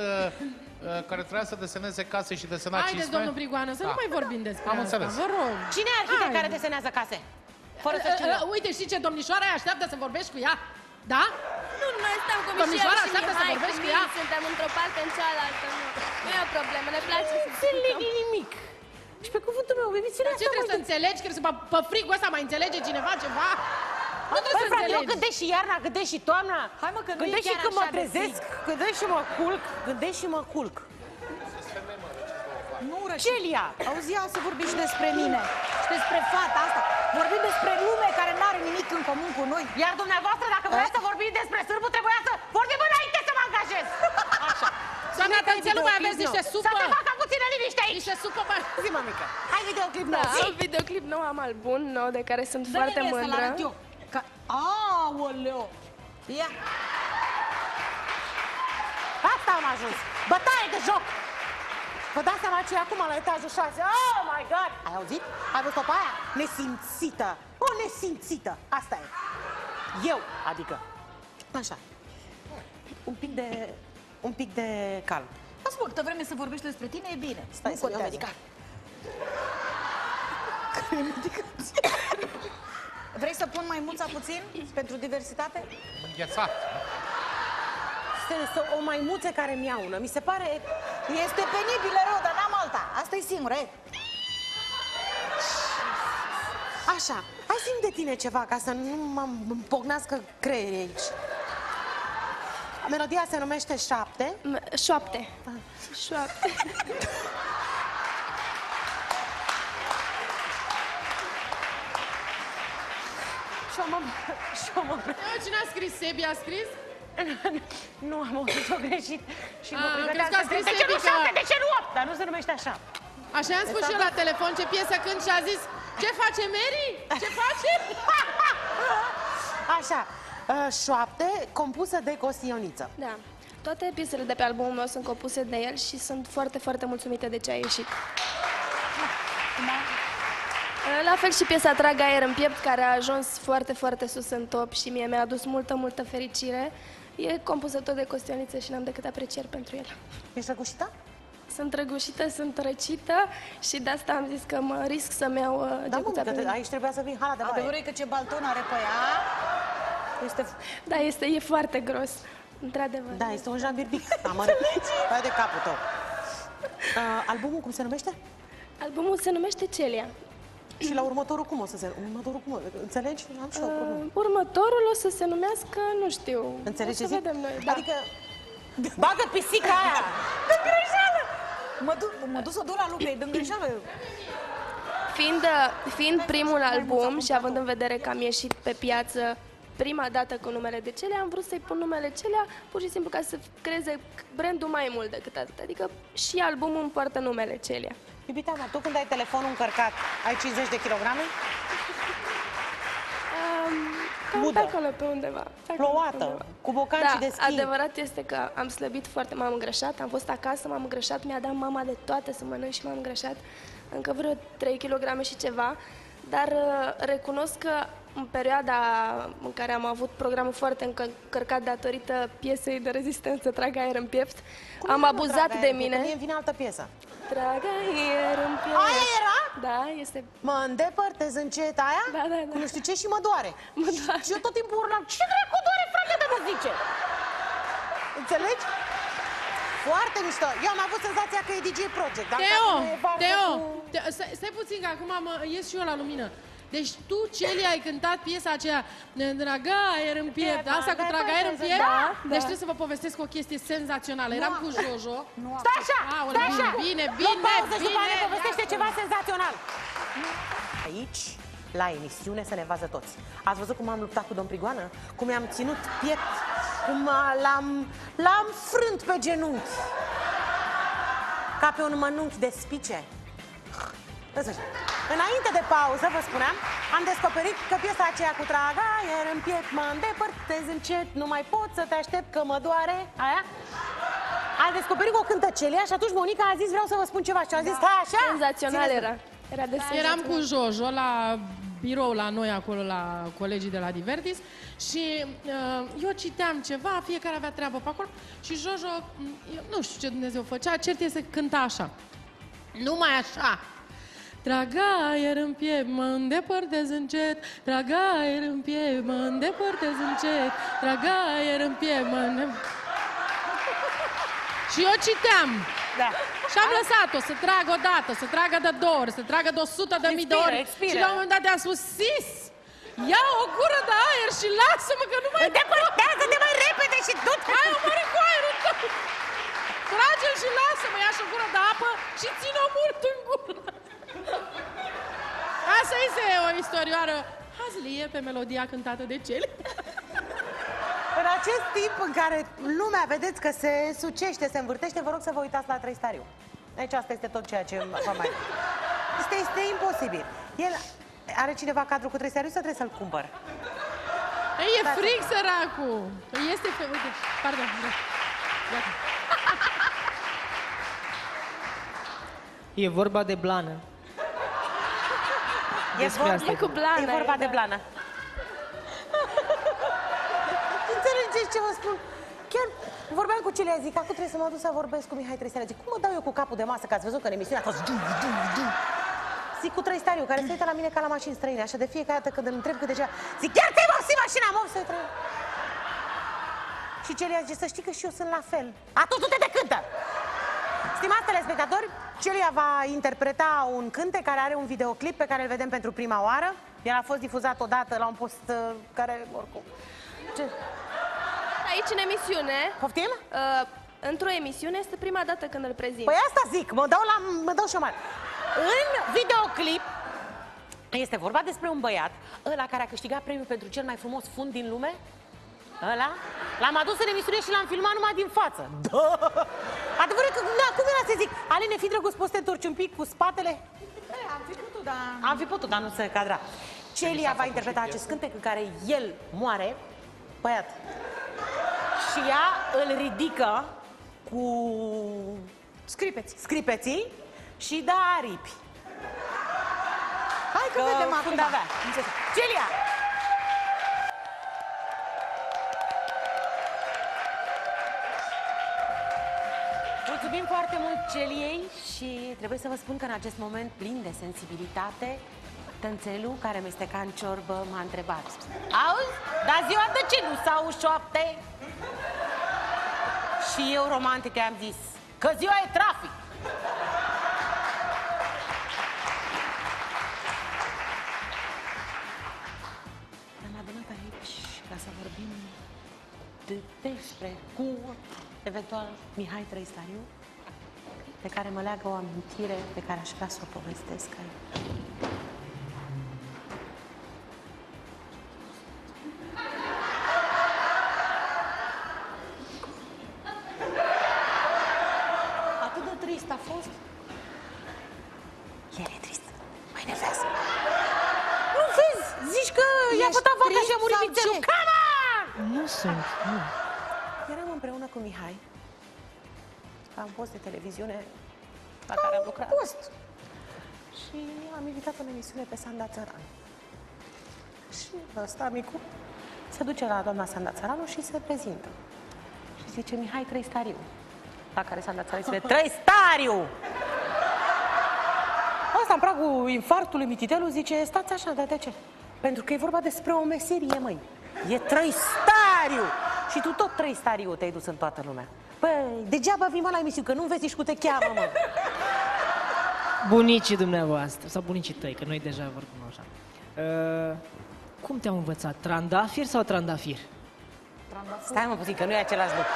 care trebuia să deseneze case și desena cisme. Haideți, domnul Prigoană, să nu mai vorbim despre asta. Am înțeles. Vă rog. Cine e arhitect care desenează case? Fără să știu. Uite, știi ce, domnișoara așteaptă să vorbești cu ea? Da? Nu, noi stăm cu Mișoara și Mihai, cu mine suntem într-o parte în cealaltă. Nu e o problemă, ne place să înțeleg nimic. Și pe cuvântul meu, emisiunea asta... Ce trebuie să înțelegi? Crezi că pe frigul ăsta mai înțelege cineva ceva? Nu trebuie să înțelegi. Eu gândesc și iarna, gândesc și toamna. Hai mă, că nu e chiar așa de zi. Gândesc și mă culc, gândesc și mă culc. Nu, Celia, auzi, ia să vorbim și despre mine. Și despre fata asta. Vorbim despre lume care n-are nimic în comun cu noi. Iar dumneavoastră, dacă vreau să vorbim despre Sârbu, trebuia să vorbim înainte să mă angajez. Așa. Doamne, atenție, nu mai aveți niște supă. Să te facă cu puțină liniște aici. Să supă, mă. Zi, mămică. Hai videoclip nou. Da, videoclip nou, am album nou de care sunt foarte mândră. Aoleo. Ia. Asta am ajuns. Bătaie de joc. Vă dați seama ce e acum la etajul 6. Oh my god. Ai auzit? Ai văzut-o pe aia? Nesimțită. O nesimțită. Asta e. Eu, adică. Așa. Un pic de calm. Lasă-mă, câtă vreme să vorbești despre tine, e bine. Stai să iau medical. Care medicație? Vrei să pun maimuța puțin? Pentru diversitate? Înghețat. Este o maimuță care miaună. Mi se pare... Este penibilă rău, dar n-am alta. Asta e singură, e. Așa. Hai simt de tine ceva, ca să nu mă împocnească creierii aici. Melodia se numește Șapte. Șoapte. Șoapte. Cine a scris? Sebi a scris? Nu, am auzit-o greșit. Și mă pregăteam să zic, de ce nu șapte, de ce nu opt? Dar nu se numește așa. Așa i-am spus și eu la telefon ce piesă cânt și a zis, ce face Mary? Ce face? Așa. Șoapte, compusă de Cosioniță. Da. Toate piesele de pe albumul meu sunt compuse de el și sunt foarte, foarte mulțumită de ce a ieșit. La fel și piesa Trag aer în piept, care a ajuns foarte, foarte sus în top și mie mi-a adus multă, multă fericire. E compusă tot de Cosioniță și n-am decât aprecieri pentru el. Ești răgușită? Sunt răgușită, sunt răcită și de asta am zis că mă risc să-mi iau gecuța pe mine. Aici trebuia să vin hala de baie. Adevărul e că ce balton are pe ea. Este... Da, e foarte gros, într-adevăr. Da, este un jambirbic. Hai de capul tău. Albumul cum se numește? Albumul se numește Celia. Și la următorul cum o să se... Următorul cum? Înțelegi? Am și o problemă. Următorul o să se numească, nu știu... Înțelegi ce zic? Da. Adică... Bagă pisica aia! Dă-mi greșeală! Mă duc să duc la lucruri, dă-mi greșeală! Fiind primul album și având în vedere că am ieșit pe piață prima dată cu numele de Celia, am vrut să-i pun numele Celia pur și simplu ca să creeze brandul mai mult decât atât. Adică și albumul îmi poartă numele Celia. Iubita mea, tu când ai telefonul încărcat, ai 50 de kilograme? Cam pe acolo, pe undeva. Plouată, cu bocancii de schimb. Da, adevărat este că am slăbit foarte, m-am îngrășat, am fost acasă, m-am îngrășat, mi-a dat mama de toate să mănânc și m-am îngrășat încă vreo 3 kilograme și ceva, dar recunosc că în perioada în care am avut programul foarte încărcat datorită piesei de rezistență, Trag aer în piept, am abuzat de mine. Cum vine altă piesă? Trag aer în piept. Aia era? Da, este... Mă îndepărtez încet aia? Da, da, da. Nu știu ce și mă doare. Mă doare. Și eu tot timpul urlam, ce dracu doare, frate, de mă zice? Înțelegi? Foarte mișto. Eu am avut senzația că e DJ Project. Teo, stai puțin că acum ies și eu la lumină. Deci tu, Celia, ai cântat piesa aceea Trag aer în piept, asta cu Trag aer în piept? Deci trebuie să vă povestesc o chestie senzațională. Eram cu Jojo. Stai așa, stai așa! Bine, bine, bine! Povestește ceva senzațional! Aici, la emisiune, se ne vază toți. Ați văzut cum am luptat cu domn Prigoană? Cum i-am ținut piept? Cum l-am frânt pe genunchi? Ca pe un mănunchi de spice? Înainte de pauză, vă spuneam, am descoperit că piesa aceea cu Trag aer în piept, mă îndepărtez încet, nu mai pot să te aștept că mă doare, aia? Am descoperit că o cântă Celia și atunci Monica a zis, vreau să vă spun ceva și am zis, stai așa? Senzațional era. Eram cu Jojo la birou la noi, acolo la colegii de la Divertis și eu citeam ceva, fiecare avea treabă pe acolo și Jojo, nu știu ce Dumnezeu făcea, cert este că cânta așa. Numai așa. Trag aer în piept, mă îndepărtez încet. Trag aer în piept, mă îndepărtez încet. Trag aer în piept, mă îndepărtez... Și eu citeam. Da. Și am lăsat-o să tragă o dată, să tragă de 2 ori, să tragă de 100.000 de ori. Expiră. Și la un moment dat i-am spus, Sis, ia o gură de aer și lasă-mă că nu mai... Îndepărtează-te mai repede și du-te! Hai, omori cu aerul tău! Trage-l și lasă-mă, ia și o gură de apă și ține-o mult în gură. Asta este o istorioară hazlie pe melodia cântată de Celia. În acest timp în care lumea vedeți că se sucește, se învârtește, vă rog să vă uitați la Trăistariu. Deci asta este tot ceea ce va mai... Este imposibil. El are cineva cadru cu Trăistariu sau trebuie să-l cumpăr? Ei, e fric, săracul! Este... Uite, pardon. Gata. E vorba de blană. E vorba de blană. Înțelegeți ce vă spun? Chiar vorbeam cu Celia, zic, acum trebuie să mă duc să vorbesc cu Mihai Trăistariu. Zic, cum mă dau eu cu capul de masă, că ați văzut că în emisiunea a fost... Zic, cu Trăistariu, care se uită la mine ca la mașini străine, așa de fiecare dată când îmi întreb câte ceva, zic, chiar te-ai vopsit mașina, mă, să-i trăim. Și Celia zice, să știi că și eu sunt la fel. Atunci du-te de cântă! Stimați telespectatori, Celia va interpreta un cântec care are un videoclip pe care îl vedem pentru prima oară. El a fost difuzat odată la un post care, oricum... Ce? Aici, în emisiune... Poftim? Într-o emisiune este prima dată când îl prezint. Păi asta zic, mă dau și eu mare. În videoclip este vorba despre un băiat, ăla care a câștigat premiul pentru cel mai frumos fund din lume. Ăla? L-am adus în emisiune și l-am filmat numai din față. Da! Adevărul că, da, cum era să zic? Aline, fi drăguț, poți să te întorci un pic cu spatele? E, am fi putut, dar... Am fi putut, dar nu se cadra. Celia va interpreta acest cântec în care el moare, băiat. Și ea îl ridică cu... Scripeții și da aripi. Hai că vedem acum. Celia! Mulțumim foarte mult Celiei și trebuie să vă spun că în acest moment plin de sensibilitate, tănțelul care mesteca în ciorbă m-a întrebat: auzi, dar ziua de ce nu s-au șoapte? Și eu, romantic, am zis că ziua e trafic. Am adunat aici ca să vorbim despre cu eventual Mihai Trăistariu, pe care mă leagă o amintire pe care aș vrea să o povestesc aici. Atât de trist a fost? El e trist. Mai ne vezi? Nu vezi? Zici că i-a pătat vaca și a murit vițelul. Come on! Nu sunt, nu. Eram împreună cu Mihai, la un post de televiziune la care am lucrat. Și am invitat în emisiune pe Sanda Țăran. Și ăsta, amicul, se duce la doamna Sanda Țăranu și se prezintă. Și zice, Mihai Trăistariu. La care Sanda Țăran zice, Trăistariu! Asta, în pragul infarctului, mititelul, zice, stați așa, dar de ce? Pentru că e vorba despre o meserie, măi. E Trăistariu! Și tu tot Trăistariu te-ai dus în toată lumea. Păi, degeaba vin la emisiune, că nu vezi nici cum te cheamă, mă. Bunicii dumneavoastră, sau bunicii tăi, că noi deja vorbim așa. Cum te-am învățat? Trandafir sau trandafir? Trandafir. Stai mă puțin, că nu e același lucru.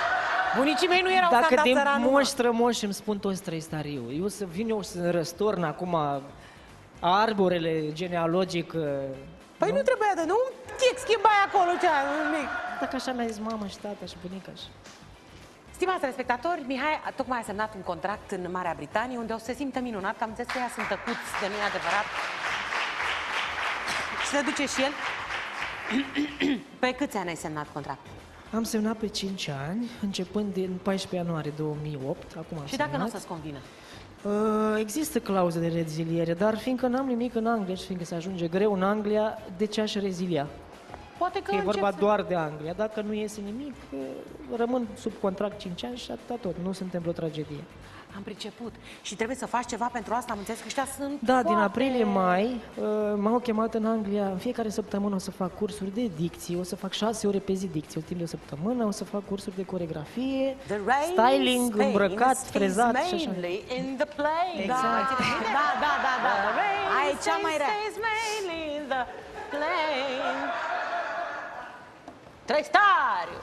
Bunicii mei nu erau Sanda Țăran. Dacă din moș îmi spun toți Trăistariu, eu să vin eu să răstorn acum arborele genealogic... Păi nu trebuia, dar nu schimbai acolo cea, nimic. Dacă așa mi-a zis mama și tata și bunica și... Stimați telespectatori, Mihai tocmai a semnat un contract în Marea Britanie, unde o să se simtă minunat, că am zis că ea sunt tăcuți, de nu-i adevărat. Și se duce și el. Pe câți ani ai semnat contract? Am semnat pe 5 ani, începând din 14 ianuarie 2008. Acum am semnat. Dacă nu o să-ți convină? Există clauze de reziliere, dar fiindcă n-am nimic în Anglia și fiindcă se ajunge greu în Anglia, de ce aș rezilia? Poate că e vorba doar de Anglia. Dacă nu iese nimic, rămân sub contract 5 ani și atâta tot. Nu suntem vreo tragedie. Am priceput. Și trebuie să faci ceva pentru asta, am înțeles că ăștia sunt... Da, poate... din aprilie-mai m-au chemat în Anglia. În fiecare săptămână o să fac cursuri de dicție, o să fac 6 ore pe zi dicție, timp de o săptămână, o să fac cursuri de coreografie, styling, îmbrăcat, frezat și așa. Exact. Da, da, da, da. Aici cea mai rea. Trăistariu!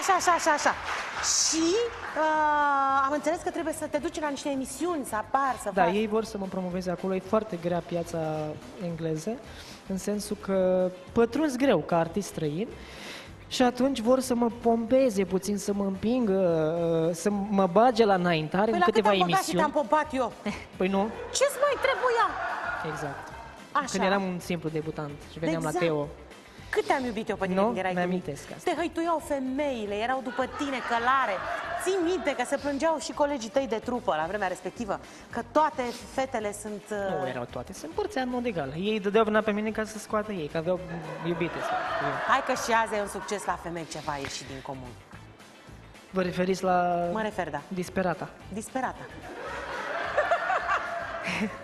Așa, așa, așa, așa. Și am înțeles că trebuie să te duci la niște emisiuni, să apar, să faci. Ei vor să mă promoveze acolo. E foarte grea piața engleză, în sensul că pătrunzi greu ca artist străin. Și atunci vor să mă pompeze puțin, să mă împingă, să mă bage la înaintare în câteva emisiuni. Păi la cât am pompat eu? Păi nu. Ce-ți mai trebuia? Exact. Așa. Când eram un simplu debutant și veneam la Teo. Cât te-am iubit eu pe tine când erai de mic. Te hăituiau femeile, erau după tine călare. Țin minte că se plângeau și colegii tăi de trupă la vremea respectivă, că toate fetele sunt... Nu erau toate, se împărțea în mod egal. Ei dădeau vâna pe mine ca să scoată ei, că aveau iubite. Hai că și azi ai un succes la femei, ceva a ieșit din comun. Vă referiți la... Mă refer, da. Disperata. Disperata.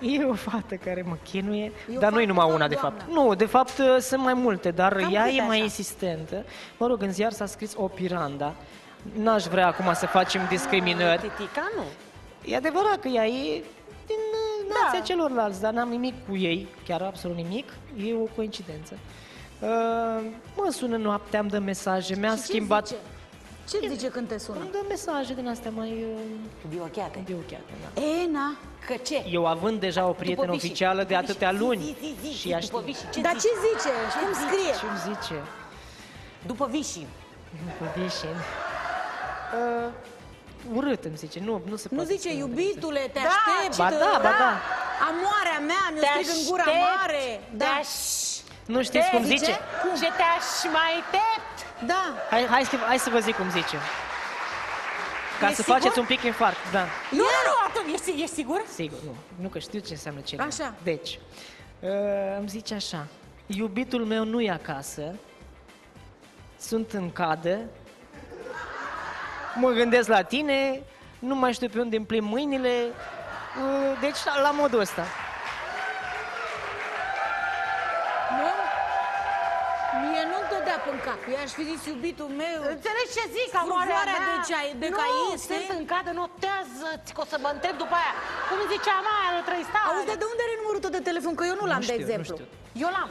E o fată care mă chinuie, dar nu e numai una, de fapt. Nu, de fapt sunt mai multe, dar ea e mai insistentă. Mă rog, în ziar s-a scris o piranda. N-aș vrea acum să facem discriminări. Titica, nu. E adevărat că ea e din nația celorlalți, dar n-am nimic cu ei, chiar absolut nimic, e o coincidență. Mă sună noaptea, îmi dă mesaje, mi-a schimbat... Ce zice când te sună? Îmi dă mesaje din astea mai... Diocheate. Diocheate, da. E, na, că ce? Eu având deja o prietenă oficială de atâtea luni. Și ea știe. Dar ce zice? Cum scrie? Ce-mi zice? După vișii. După vișii. Urât îmi zice, nu se poate. Nu zice, iubitule, te aștept. Ba da, ba da. Amoarea mea, mi-o scrig în gura mare. Da. Nu știți cum zice? Ce te-aș mai tept. Da. Hai să vă zic cum zice. Ca să faceți un pic infarct, da. Nu, atunci, e sigur? Sigur, nu. Nu că știu ce înseamnă Celia. Așa. Deci, îmi zice așa. Iubitul meu nu e acasă. Sunt în cadă. Mă gândesc la tine. Nu mai știu pe unde îmi plimb mâinile. Deci, la modul ăsta. În cap. Eu aș fi zis, iubitul meu... Înțelegi ce zic? Frumoarea de ceai, de caie, sunt în cadă, notează că o să mă întreb după aia. Cum zicea aia, nu trebuie stare. Auzi, de unde are numărul tău de telefon? Că eu nu l-am, de exemplu. Eu l-am.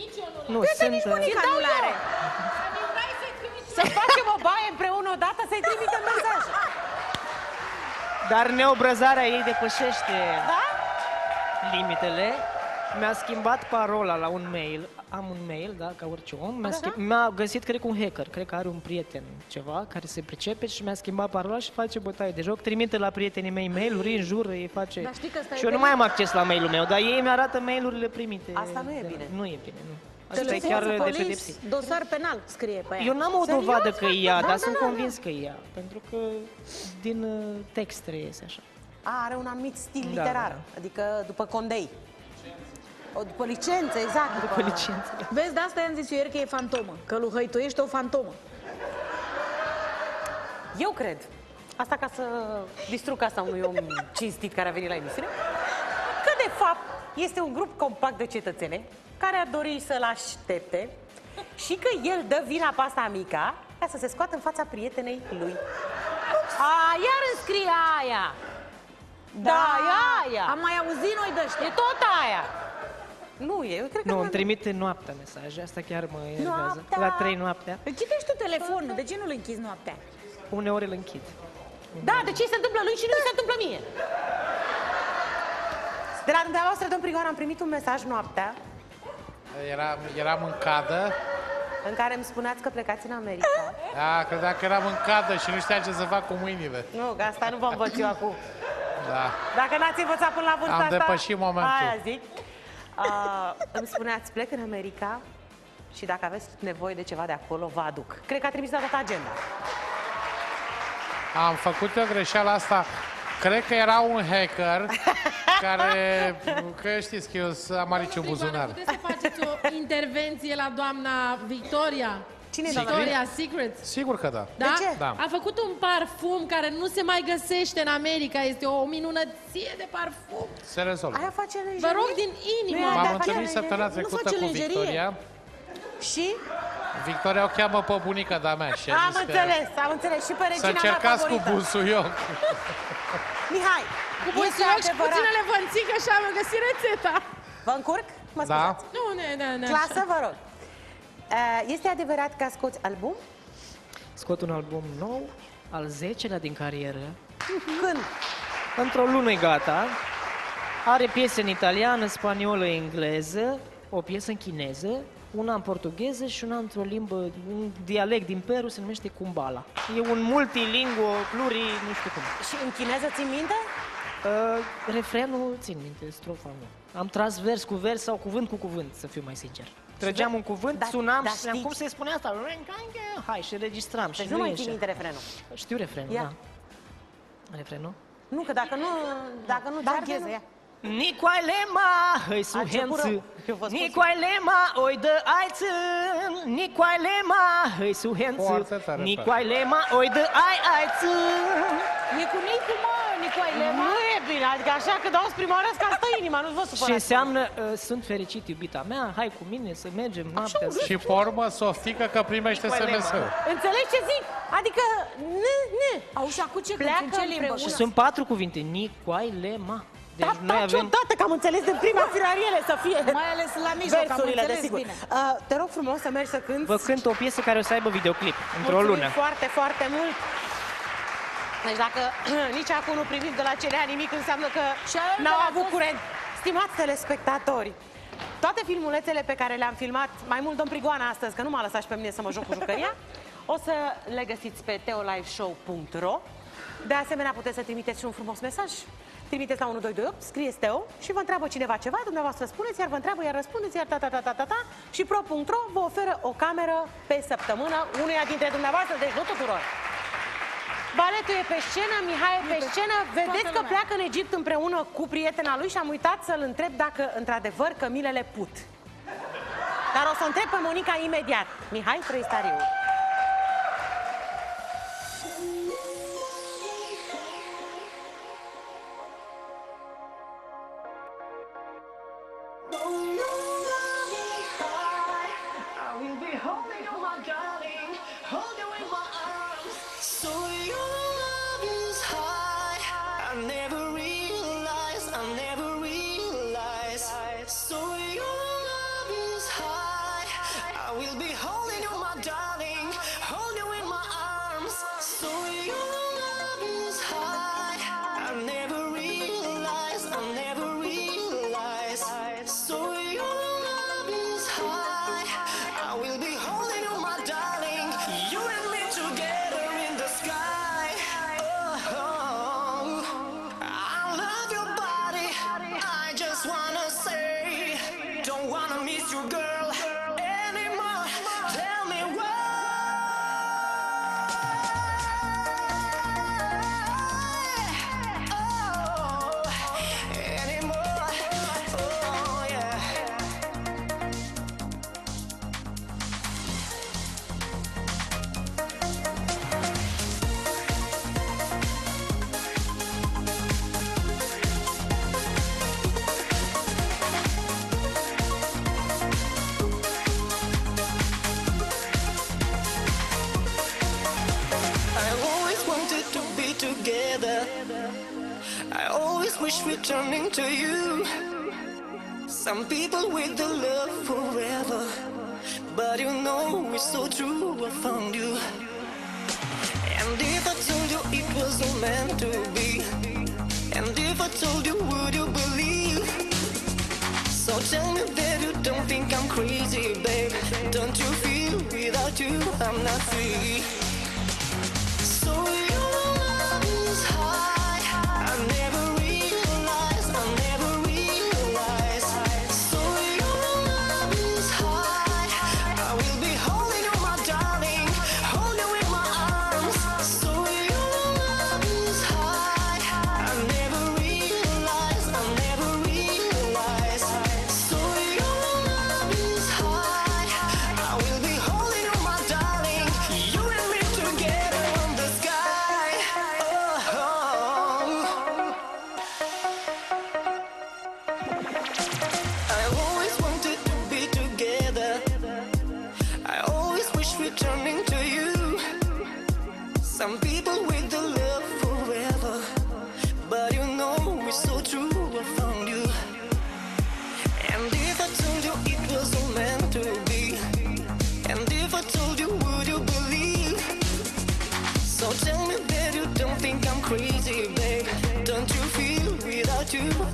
Nici eu nu l-am. Nu, nici Monica nu l-are. Să facem o baie împreună odată, să-i trimitem mesaje. Dar neobrăzarea ei depășește limitele. Mi-a schimbat parola la un mail. Am un mail, da, ca orice om. Mi-a găsit, cred că, un hacker. Cred că are un prieten, ceva, care se pricepe și mi-a schimbat parola și face bătaie de joc. Trimite la prietenii mei mail-uri, în jur, îi face... Dar știi că asta și eu nu mai am acces la mail-ul meu, dar ei mi-arată mail-urile primite. Asta nu e bine. Nu e bine, nu. Asta e chiar de pedepsit. Dosar penal scrie pe aia. Eu n-am o dovadă că e ea, dar sunt convins că e ea. Pentru că din text reiese așa. Are un anumit stil literar, adică după Condei. După licență, exact. După licență. Vezi, de asta i-am zis eu ieri că e fantomă. Că lui hăituiește o fantomă. Eu cred. Asta ca să distrug asta unui om cinstit care a venit la emisiune. Că, de fapt, este un grup compact de cetățene care ar dori să-l aștepte și că el dă vina pe asta mica ca să se scoată în fața prietenei lui. A, iar îmi scrie aia. Da, aia. Am mai auzit noi de ăștia. E tot aia. Nu, eu cred că... Nu, îmi trimite noaptea mesaje, asta chiar mă enervează. La 3 noaptea. Închidești tu telefonul, de ce nu-l închizi noaptea? Uneori îl închid. Da, de ce se întâmplă lui și nu se întâmplă mie? De la dumneavoastră, domn Prigoană, am primit un mesaj noaptea. Eram în cadă. În care îmi spuneați că plecați în America. Da, credeam că eram în cadă și nu știam ce să fac cu mâinile. Nu, că asta nu vă învăț eu acum. Da. Dacă n-ați învățat până la vârsta asta... Am depășit momentul. Aia zic. Îmi spuneați, plec în America și dacă aveți nevoie de ceva de acolo, vă aduc. Cred că a trimis la toată agenda. Am făcut o greșeală asta. Cred că era un hacker care, că știți că eu am ariciu buzunar. Puteți să faceți o intervenție la doamna Victoria? Cine e doamna Victoria Secret? Sigur că da. Da? De ce? Da. A făcut un parfum care nu se mai găsește în America. Este o minunăție de parfum. Se rezolvă. Aia face lingerie? Vă rog din inimă. M-am întâlnit săptămâna trecută cu Victoria. Și? Victoria o cheamă pe bunica de-a mea. Am înțeles, am înțeles. Și pe regina mea favorită. Să încercați cu busuioc. Mihai, cu busuioc și puțină levănțică și am găsit rețeta. Vă încurc? Mă scuzați. Nu, nu. Clasă, vă rog. Este adevărat că scoți album? Scot un album nou, al 10-lea din carieră. Când? Într-o lună e gata. Are piese în italiană, spaniolă, engleză, o piesă în chineză una în portugheză și una într-o limbă, un dialect din Peru, se numește Kumbala. E un multilinguo, pluri, nu știu cum. Și în chineză ții minte? Refrenul țin minte, strofa nu. Am tras vers cu vers sau cuvânt cu cuvânt, să fiu mai sincer. Trăgeam un cuvânt, sunam și spuneam, cum se spune asta? Hai, și registram. Deci nu mai țin minte refrenul. Știu refrenul, da. Refrenul? Nu, că dacă nu, dacă nu, dar gheze. Nicoai lema, îi suhență, nicoai lema, oi dă aiță, nicoai lema, îi suhență, nicoai lema, oi dă ai aiță. Nicunicu, mă, nicoai lema. Nu e bine, adică așa că dau prima oară că asta inima, nu-ți vă supărați. Și înseamnă, sunt fericit, iubita mea, hai cu mine să mergem noaptea. Și formă softică că primește SMS-ul. Înțelegi ce zic? Adică, nu, sunt patru cuvinte, nicoai lema. Deci ciudată că am înțeles de prima firariele să fie. Mai ales la mijloc, am înțeles bine. Te rog frumos să mergi să cânti. Vă cânt o piesă care o să aibă videoclip într-o lună. Foarte, foarte mult. Deci dacă nici acum nu primim de la Celia nimic, înseamnă că n-au avut curent. Stimați telespectatori, toate filmulețele pe care le-am filmat, mai mult domn Prigoană astăzi, că nu m-a lăsat și pe mine să mă joc cu jucăria, o să le găsiți pe teoliveshow.ro. De asemenea, puteți să trimiteți și un frumos mesaj. Trimiteți la 1228, scrieți Teo și vă întreabă cineva ceva, dumneavoastră spuneți, iar vă întreabă, iar răspundeți, iar ta-ta-ta-ta-ta-ta. Și Pro.ro vă oferă o cameră pe săptămână unuia dintre dumneavoastră, deci nu tuturor. Baletul e pe scenă, Mihai e pe scenă. Vedeți că pleacă în Egipt împreună cu prietena lui și am uitat să-l întreb dacă, într-adevăr, cămilele put. Dar o să întreb pe Monica imediat. Mihai Trăistariu. Turning to you, some people with the love forever, but you know it's so true. I found you, and if I told you it wasn't meant to be, and if I told you would you believe? So tell me that you don't think I'm crazy, babe. Don't you feel without you I'm not free? So your love is high. I never.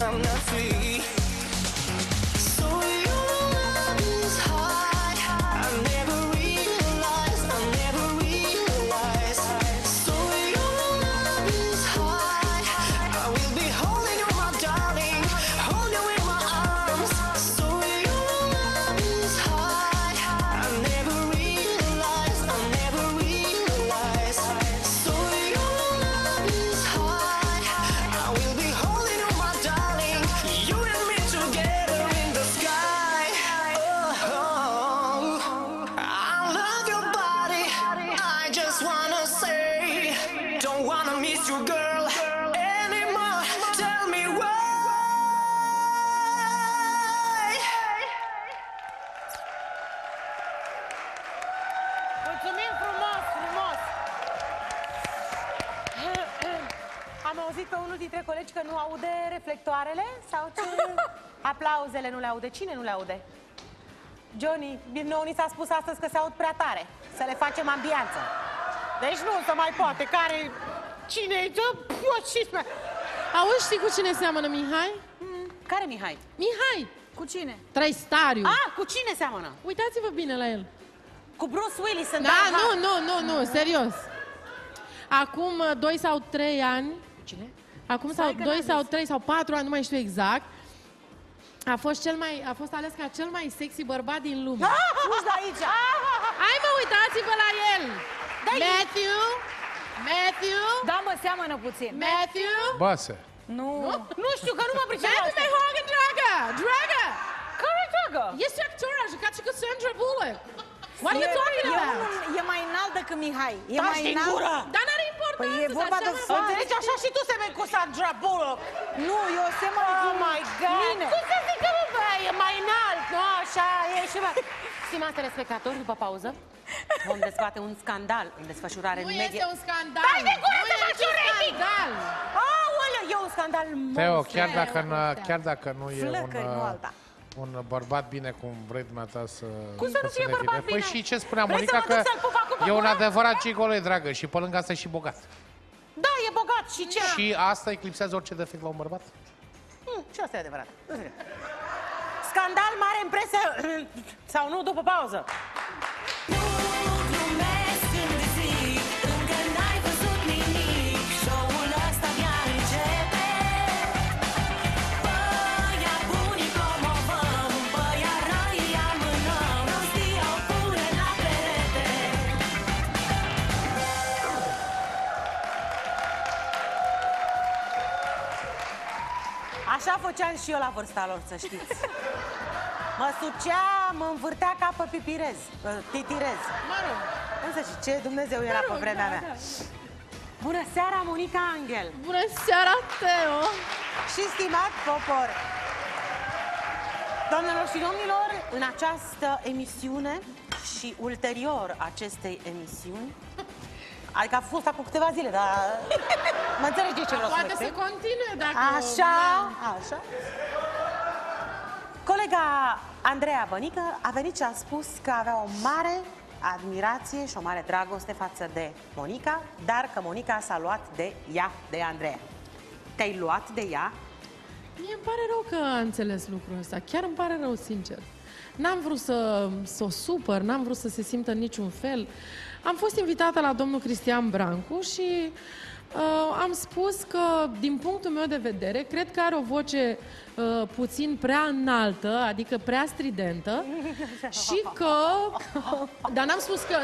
I'm not free. So your love is high. pe unul dintre colegi că nu aude reflectoarele? Sau ce? Aplauzele nu le aude. Cine nu le aude? Johnny, din nou ni s-a spus astăzi că se aud prea tare. Să le facem ambianță. Deci nu se mai poate. Care... Cine-i? Auzi, știi cu cine seamănă Mihai? Care Mihai? Mihai! Cu cine? Trăistariu. Ah, cu cine seamănă? Uitați-vă bine la el. Cu Bruce Willis sunt. Da, nu, serios. Acum 2 sau 3 ani... Cine? Acum 2 sau 3 sau 4 ani, nu mai știu exact, a fost ales ca cel mai sexy bărbat din lume. Uși de aici! Hai mă, uitați-vă la el! Matthew? Da, mă, seamănă puțin. Matthew? Base. Nu. Nu știu, că nu mă pricep. Matthew McHogan, dragă! Care dragă? Este actor, a jucat și cu Sandra Bullock. What are you talking about? E mai înalt decât Mihai. Taci din gură! Dar n-are importanță. Păi e vorba de față. Înțelegi, așa și tu semeni cu Sandra Bullock. Nu, eu semăn cu... Oh my God! Cum să zic că e mai înalt, nu? Așa e și mai... Stimați telespectatori, după pauză, vom dezbate un scandal în desfășurare în media. Nu este un scandal! Dai de gură să faci un rating! Aoleu, e un scandal monstru! Teo, chiar dacă nu e un bărbat bine cum vrei dumneata să... Cum să nu fie bărbat bine? Păi și ce spunea Monica, că e un adevărat gigolo, dragă, și pe lângă asta e și bogat. Da, e bogat, și ce? Și asta eclipsează orice defect la un bărbat? Și asta e adevărat. Scandal mare în presă, sau nu, după pauză. Așa făceam și eu la vârsta lor, să știți. Mă suceam, mă învârtea ca pe pipirez, titirez. Mă rog. Însă și ce Dumnezeu era pe vremea mea. Bună seara, Monica Angel. Bună seara, Teo. Și stimat popor. Doamnelor și domnilor, în această emisiune și ulterior acestei emisiuni, adică a fost acum câteva zile, dar... Mă înțelegi ce vreau să spun? Poate să continue dacă... Așa, așa. Colega Andreea Bănică a venit și a spus că avea o mare admirație și o mare dragoste față de Monica, dar că Monica s-a luat de ea, de Andreea. Te-ai luat de ea? Mie îmi pare rău că a înțeles lucrul ăsta. Chiar îmi pare rău, sincer. N-am vrut să o supăr, n-am vrut să se simtă în niciun fel. Am fost invitată la domnul Cristian Brancu și am spus că, din punctul meu de vedere, cred că are o voce puțin prea înaltă, adică prea stridentă și că... Dar n-am spus că...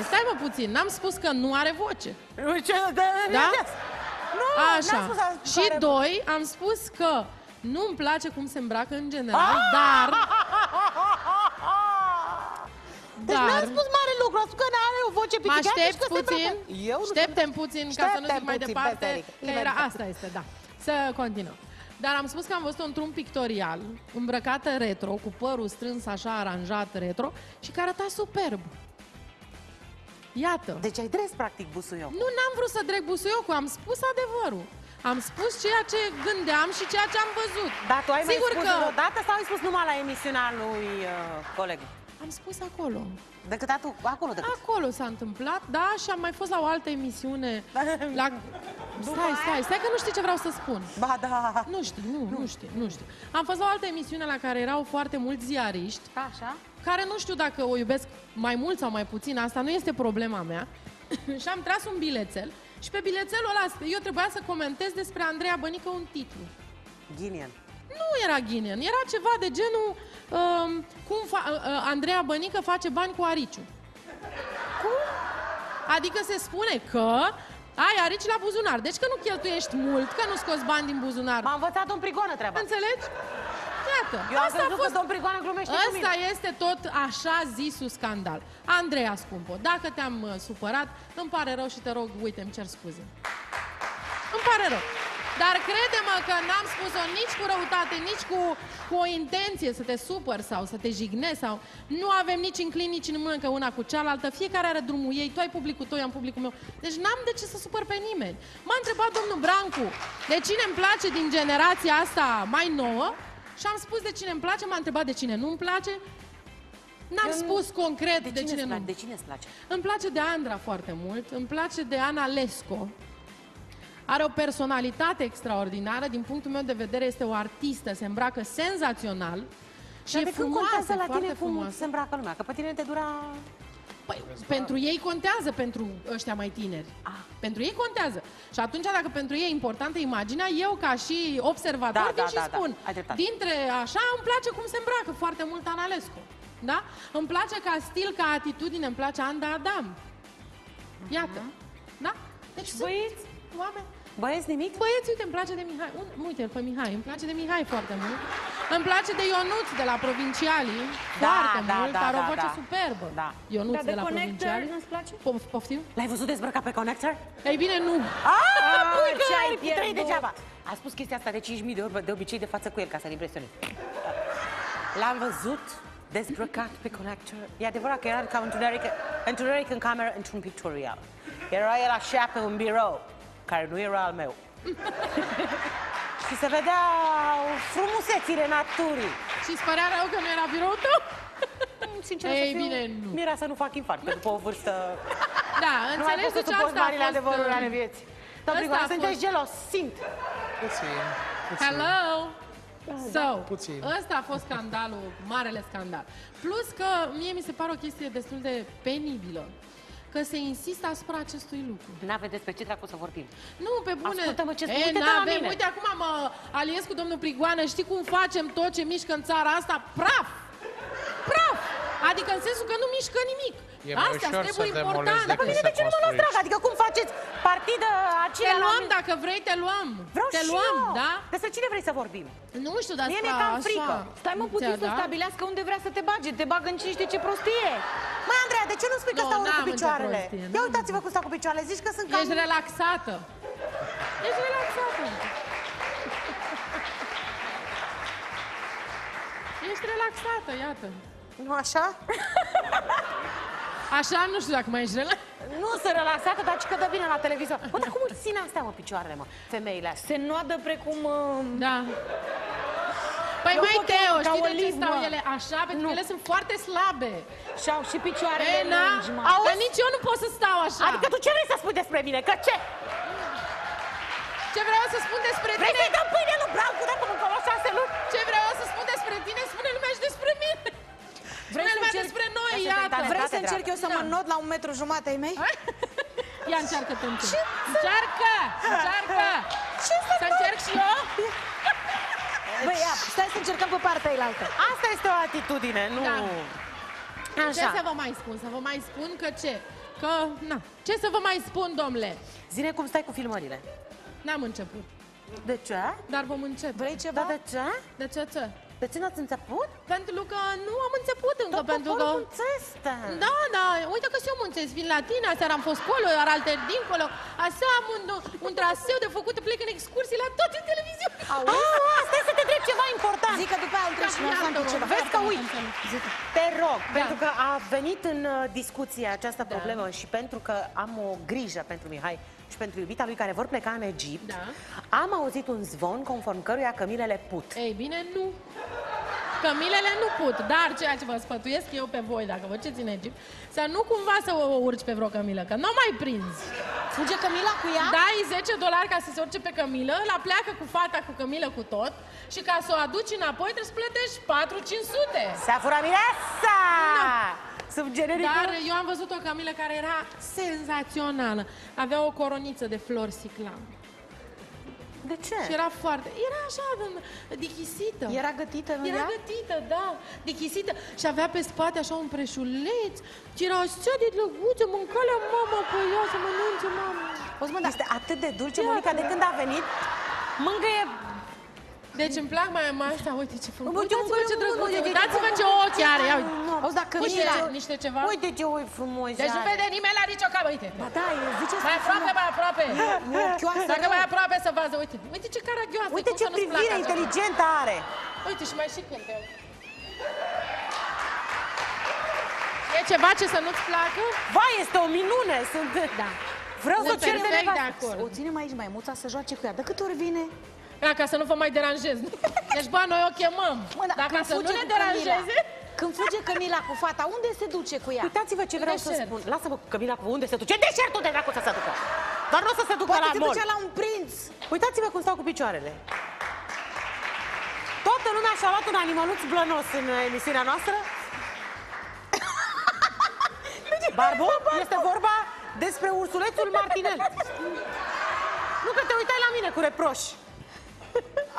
Stai mă puțin, n-am spus că nu are voce. Da? Așa. Și 2, am spus că nu îmi place cum se îmbracă în general, dar... Deci n-am spus mare lucru, am spus că n-are o voce pitigată și că se îmbracă... Așteptem puțin, ca să nu zic mai departe, că era... Asta este, da. Să continuăm. Dar am spus că am văzut-o într-un pictorial, îmbrăcată retro, cu părul strâns așa, aranjat retro, și care arăta superb. Iată. Deci ai dres, practic, busuiocul. Nu, n-am vrut să drec busuiocul, am spus adevărul. Am spus ceea ce gândeam și ceea ce am văzut. Dar tu ai mai spus vreodată sau ai spus numai la emisiunea lui coleg? Am spus acolo. Decât acolo decât? Acolo s-a întâmplat, da, și am mai fost la o altă emisiune. Stai că nu știi ce vreau să spun. Ba da. Nu știu. Am fost la o altă emisiune la care erau foarte mulți ziariști. Așa. Care nu știu dacă o iubesc mai mult sau mai puțin, asta nu este problema mea. Și am tras un bilețel. Și pe bilețelul ăla eu trebuia să comentez despre Andreea Bănică un titlu. Ghinian. Nu era ghinian, era ceva de genul cum Andreea Bănică face bani cu ariciu. Cum? Adică se spune că ai arici la buzunar, deci că nu cheltuiești mult, că nu scoți bani din buzunar. M-a învățat domn Prigoană treaba. Înțelegi? Iată, eu asta a fost... Domn Prigoană glumește cu mine. Asta este tot așa zisul scandal. Andreea, scumpă, dacă te-am supărat, îmi pare rău și te rog, uite, îmi cer scuze. Îmi pare rău. Dar crede-mă că n-am spus-o nici cu răutate, nici cu o intenție să te supăr sau să te jignesc sau... Nu avem nici înclin, nici în mână una cu cealaltă. Fiecare are drumul ei, tu ai publicul tău, eu am publicul meu. Deci n-am de ce să supăr pe nimeni. M-a întrebat domnul Brancu de cine îmi place din generația asta mai nouă și am spus de cine îmi place, m-a întrebat de cine nu-mi place. N-am spus concret de cine nu. De cine îți place? Îmi place de Andra foarte mult, îmi place de Ana Lesco. Are o personalitate extraordinară, din punctul meu de vedere este o artistă, se îmbracă senzațional și e frumoasă, la tine cum se îmbracă lumea, că pe tine te dura... Păi, pentru ei contează, pentru ăștia mai tineri. Pentru ei contează. Și atunci, dacă pentru ei e importantă imaginea, eu, ca și observator, vin și spun. Dintre așa, îmi place cum se îmbracă foarte mult Ana Lesco. Da? Îmi place ca stil, ca atitudine, îmi place Anda Adam. Iată. Da? Deci băieți, oameni. Băieți nimic? Băieți, uite, îmi place de Mihai. Uite-l pe Mihai, îmi place de Mihai foarte mult. Îmi place de Ionuț de la Provinciali, foarte mult, dar o voce superbă. Da. Ionuț de la Provinciali. Nu-ți place? Poftim? L-ai văzut dezbrăcat pe Connector? Ei bine, nu. Ce ai pierdut degeaba. A spus chestia asta de 5.000 de ori de obicei de față cu el, ca să-l impresionez. L-am văzut dezbrăcat pe Connector. E adevărat că era ca întuneric în cameră, într-un pictorial. Era el așa pe un birou, care nu era al meu. Și se vedeau frumusețile naturii. Și-ți părea rău că nu era biroul tău? Sincer, ei, să bine, nu. Mira să nu fac infarct, că după o vârstă... Da, înțelegi de ce asta a fost... adevărul ale vieții. Dar Prigoană, sunteți gelos, simt. Puțin, puțin. Hello! Ăsta a fost scandalul, marele scandal. Plus că mie mi se pare o chestie destul de penibilă. Că se insistă asupra acestui lucru. N-aveți despre ce dracu să vorbim. Nu, pe bune. Ascultă-mă ce spune, uite-te la mine. Uite, acum mă aliez cu domnul Prigoană. Știi cum facem tot ce mișcă în țara asta? Praf! Praf! Adică în sensul că nu mișcă nimic. E astea trebuie important. Dar pe mine de ce nu mă luați, dragă? Adică cum faceți partidă aceea? Te luăm dacă vrei, te luăm. Vreau te și luăm, eu. Da? Despre cine vrei să vorbim? Nu știu, dar mie mi-e cam frică. Stai mă puțin să stabilească unde vrea să te bage. Te bagă în cine știe ce prostie. Măi, Andreea, de ce nu spui că stau cu picioarele? Ia uitați-vă cum stau cu picioarele, zici că sunt cam... Ești relaxată. Ești relaxată. Ești relaxată, iată. Nu așa? Așa, nu știu dacă mai ești relaxată. Nu sunt relaxată, dar că dă bine la televizor. Bă, dar cum își ține astea, mă, picioarele, mă, femeile astea? Se noadă precum... Da. Păi mai Teo, știi de ce stau ele așa? Pentru că ele sunt foarte slabe. Și au și picioarele lungi, mă. Dar nici eu nu pot să stau așa. Adică tu ce vrei să spui despre mine? Că ce? Ce vreau să spun despre tine? Vrei să-i dăm pâine lui Brancu, dacă mă încolo 6 luni? Ce vreau să spun despre tine, spune lumea și despre mine. Vrei să încerc eu să mă not la 1,5 m ai mei? Ia încearcă-te un timp. Încearcă! Încearcă! Să încerc și eu? Băi, stai să încercăm pe partea ailaltă. Asta este o atitudine, nu... Ce să vă mai spun? Să vă mai spun că ce? Că... Na. Ce să vă mai spun, domnule? Zine cum stai cu filmările. N-am început. De ce? Dar vom începe. Vrei ceva? De ce? De ce ce? De ce n-ați înțeput? Pentru că nu am înțeput încă, pentru că... Da, da, uite că și eu munțesc, vin la tine, aseară am fost colo, iar alte dincolo. Aseară am un traseu de făcut, plec în excursii la toate televiziunile. Stai să te întreb ceva important. Zic că după aia întreb și ceva. Vezi că uite, te rog, pentru că a venit în discuție această problemă și pentru că am o grijă pentru Mihai și pentru iubita lui care vor pleca în Egipt, am auzit un zvon conform căruia cămilele put. Ei bine, nu. Cămilele nu put, dar ceea ce vă sfătuiesc eu pe voi, dacă vă duceți în Egipt, să nu cumva să o urci pe vreo cămilă, că n-o mai prinzi. Fuge cămila cu ea? Dai $10 ca să se urce pe cămilă, la pleacă cu fata, cu cămilă, cu tot, și ca să o aduci înapoi trebuie să plătești 4-500. S-a furat mireasa! Dar eu am văzut o cămilă care era senzațională. Avea o coroniță de flori siclam. De ce? Și era foarte... Era așa, dichisită. Era gătită, nu? Era gătită, da. Dichisită. Și avea pe spate așa un preșuleț. Și era așa de drăguță. Mânca la mama pe ea, să mănânce mama. Este atât de dulce, Monica, de când a venit, mângâie Deci îmi plac mai mult asta, uite ce frumos. Uitați-vă ce drăguț, uitați-vă ce ochi are, ia uite. Auzi, dacă niște ceva. Uite ce ochi frumoși are. Deci nu vede nimeni la nicio cabă, uite. Ba da, ziceți mai aproape, mai aproape. Dacă mai aproape să vază, uite. Uite ce caragioasă, uite ce privire inteligentă are. Uite și mai și cântă. E ceva ce să nu-ți placă? Vai, este o minune, sunt... Da. Vreau să cer de nevastă. O ținem aici maimuța să joace cu ea. De câte ori vine? Da, ca să nu vă mai deranjez. Deci, bă, noi o chemăm. Mă, da, dacă să nu ne deranjeze... Când fuge Camila cu fata, unde se duce cu ea? Uitați-vă ce vreau să spun. Lasă-mă cu Camila cu unde se duce. Deșertul de dracu să se ducă. Dar nu o să se ducă la mol. Poate se duce la un prinț. Uitați-vă cum stau cu picioarele. Toată lumea și-a luat un animăluț blănos în emisiunea noastră. Barbu, este vorba despre ursulețul Martinel. Nu că te uitai la mine cu reproș.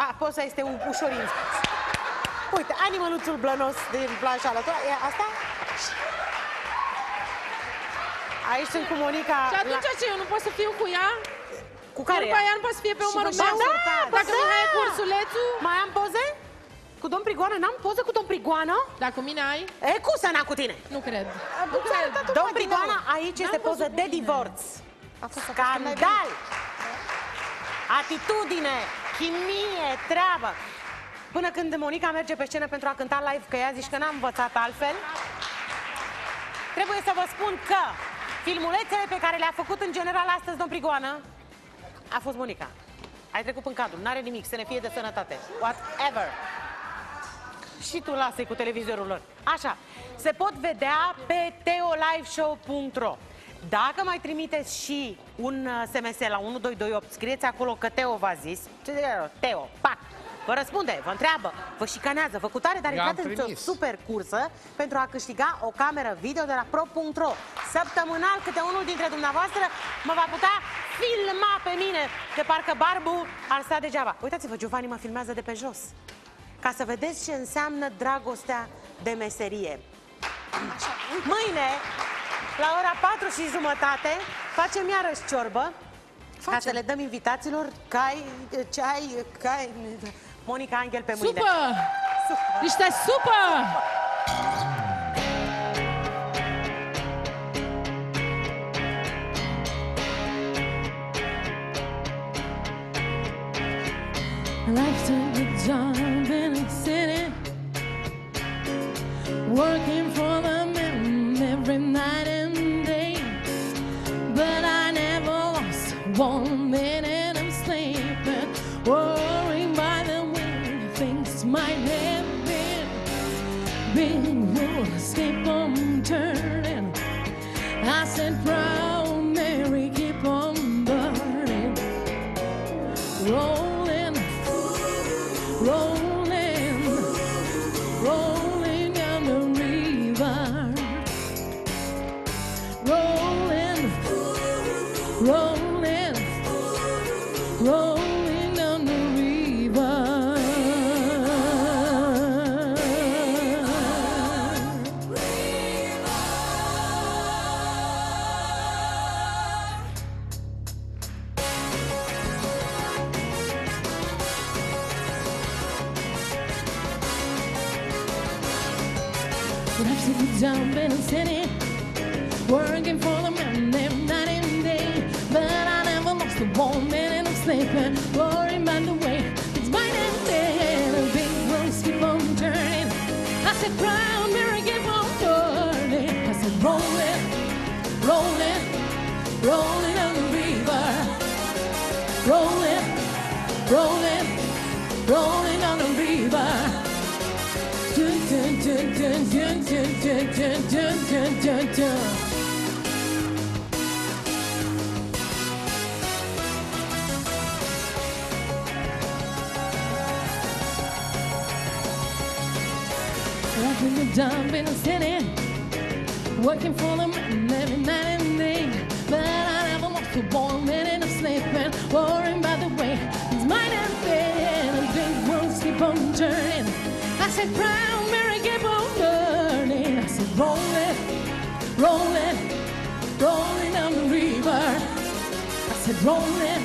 A, poza este ușorin. Uite, animăluțul blănos din planșa alătura. E asta? Aici sunt cu Monica... Și atunci ce, eu nu pot să fiu cu ea? Cu care ea? Ea nu poate să fie pe umărul meu. Dacă Mihai e cu ursulețul... Mai am poze? Cu domn Prigoană? N-am poză cu domn Prigoană? Da, cu mine ai? E, cu Sana, cu tine. Nu cred. Domn Prigoană, aici este poză de divorț. Scandal! Atitudine! Chimie, treabă! Până când Monica merge pe scenă pentru a cânta live, că ea zici că n-am învățat altfel, trebuie să vă spun că filmulețele pe care le-a făcut în general astăzi domn Prigoană a fost Monica. Ai trecut în cadru, n-are nimic, să ne fie de sănătate. Whatever! Și tu lasă-i cu televizorul lor. Așa, se pot vedea pe teoliveshow.ro. Dacă mai trimiteți și un SMS la 1228, scrieți acolo că Teo v-a zis. Ce zic eu? Teo, pac! Vă răspunde, vă întreabă, vă șicanează, vă cutare, dar intrați într-o super cursă pentru a câștiga o cameră video de la Pro.ro. Săptămânal, câte unul dintre dumneavoastră mă va putea filma pe mine, de parcă Barbu ar sta degeaba. Uitați-vă, Giovanni mă filmează de pe jos, ca să vedeți ce înseamnă dragostea de meserie. Așa. Mâine... La ora 4:30 facem iarăși ciorbă, ca să le dăm invitaților cai Monica Angel pe mâine. Supă! Niște supă! Life took a job in a city, working for the men every night. One minute I'm sleeping, worrying by the wind, things might have been rules keep on turning. I said, Brown Mary, keep on burning, rolling, rolling, rolling down the river, rolling, rolling. Rolling down the river. Life's a jump in the city, working for the man every night and day, but I never lost a woman. Sleeping, worrying by the way, it's mine and dead. The big wheels keep on turning. I said, Brown Mary, keep on turning. I said, rolling, rolling, rolling down the river. Rolling, rolling, rolling down the river. Dun dun dun dun dun dun dun dun dun dun dun. In the dump in the city, working for them every night and day, but I never lost a one minute of sleeping, worrying by the way, it's mine and fair, and big worlds keep on turning. I said, Brown Mary, keep on turning. I said, rolling, rolling, rolling down the river. I said, rolling,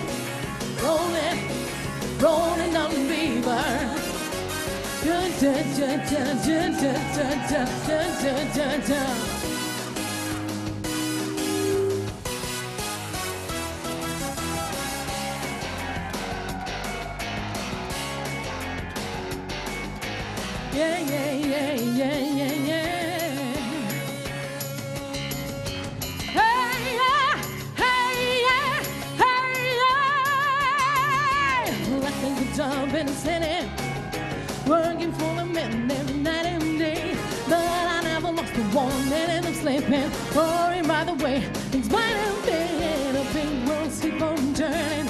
rolling, rolling down the river. Yeah, yeah, yeah, yeah, yeah, yeah. Job in the city, working for the men every night and day, but I never lost a one minute of sleeping, worrying by the way, in spite of it, a big world keep on turning.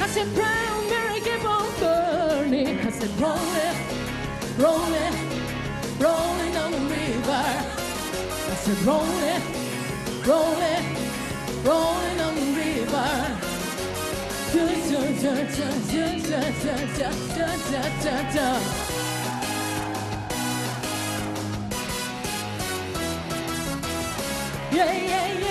I said, brown berry keep on burning. I said, rolling, rolling, rolling down the river. I said, rolling, rolling, rolling down the river. Da, da, da, da, da, da, da, da, da, da. Yeah, yeah,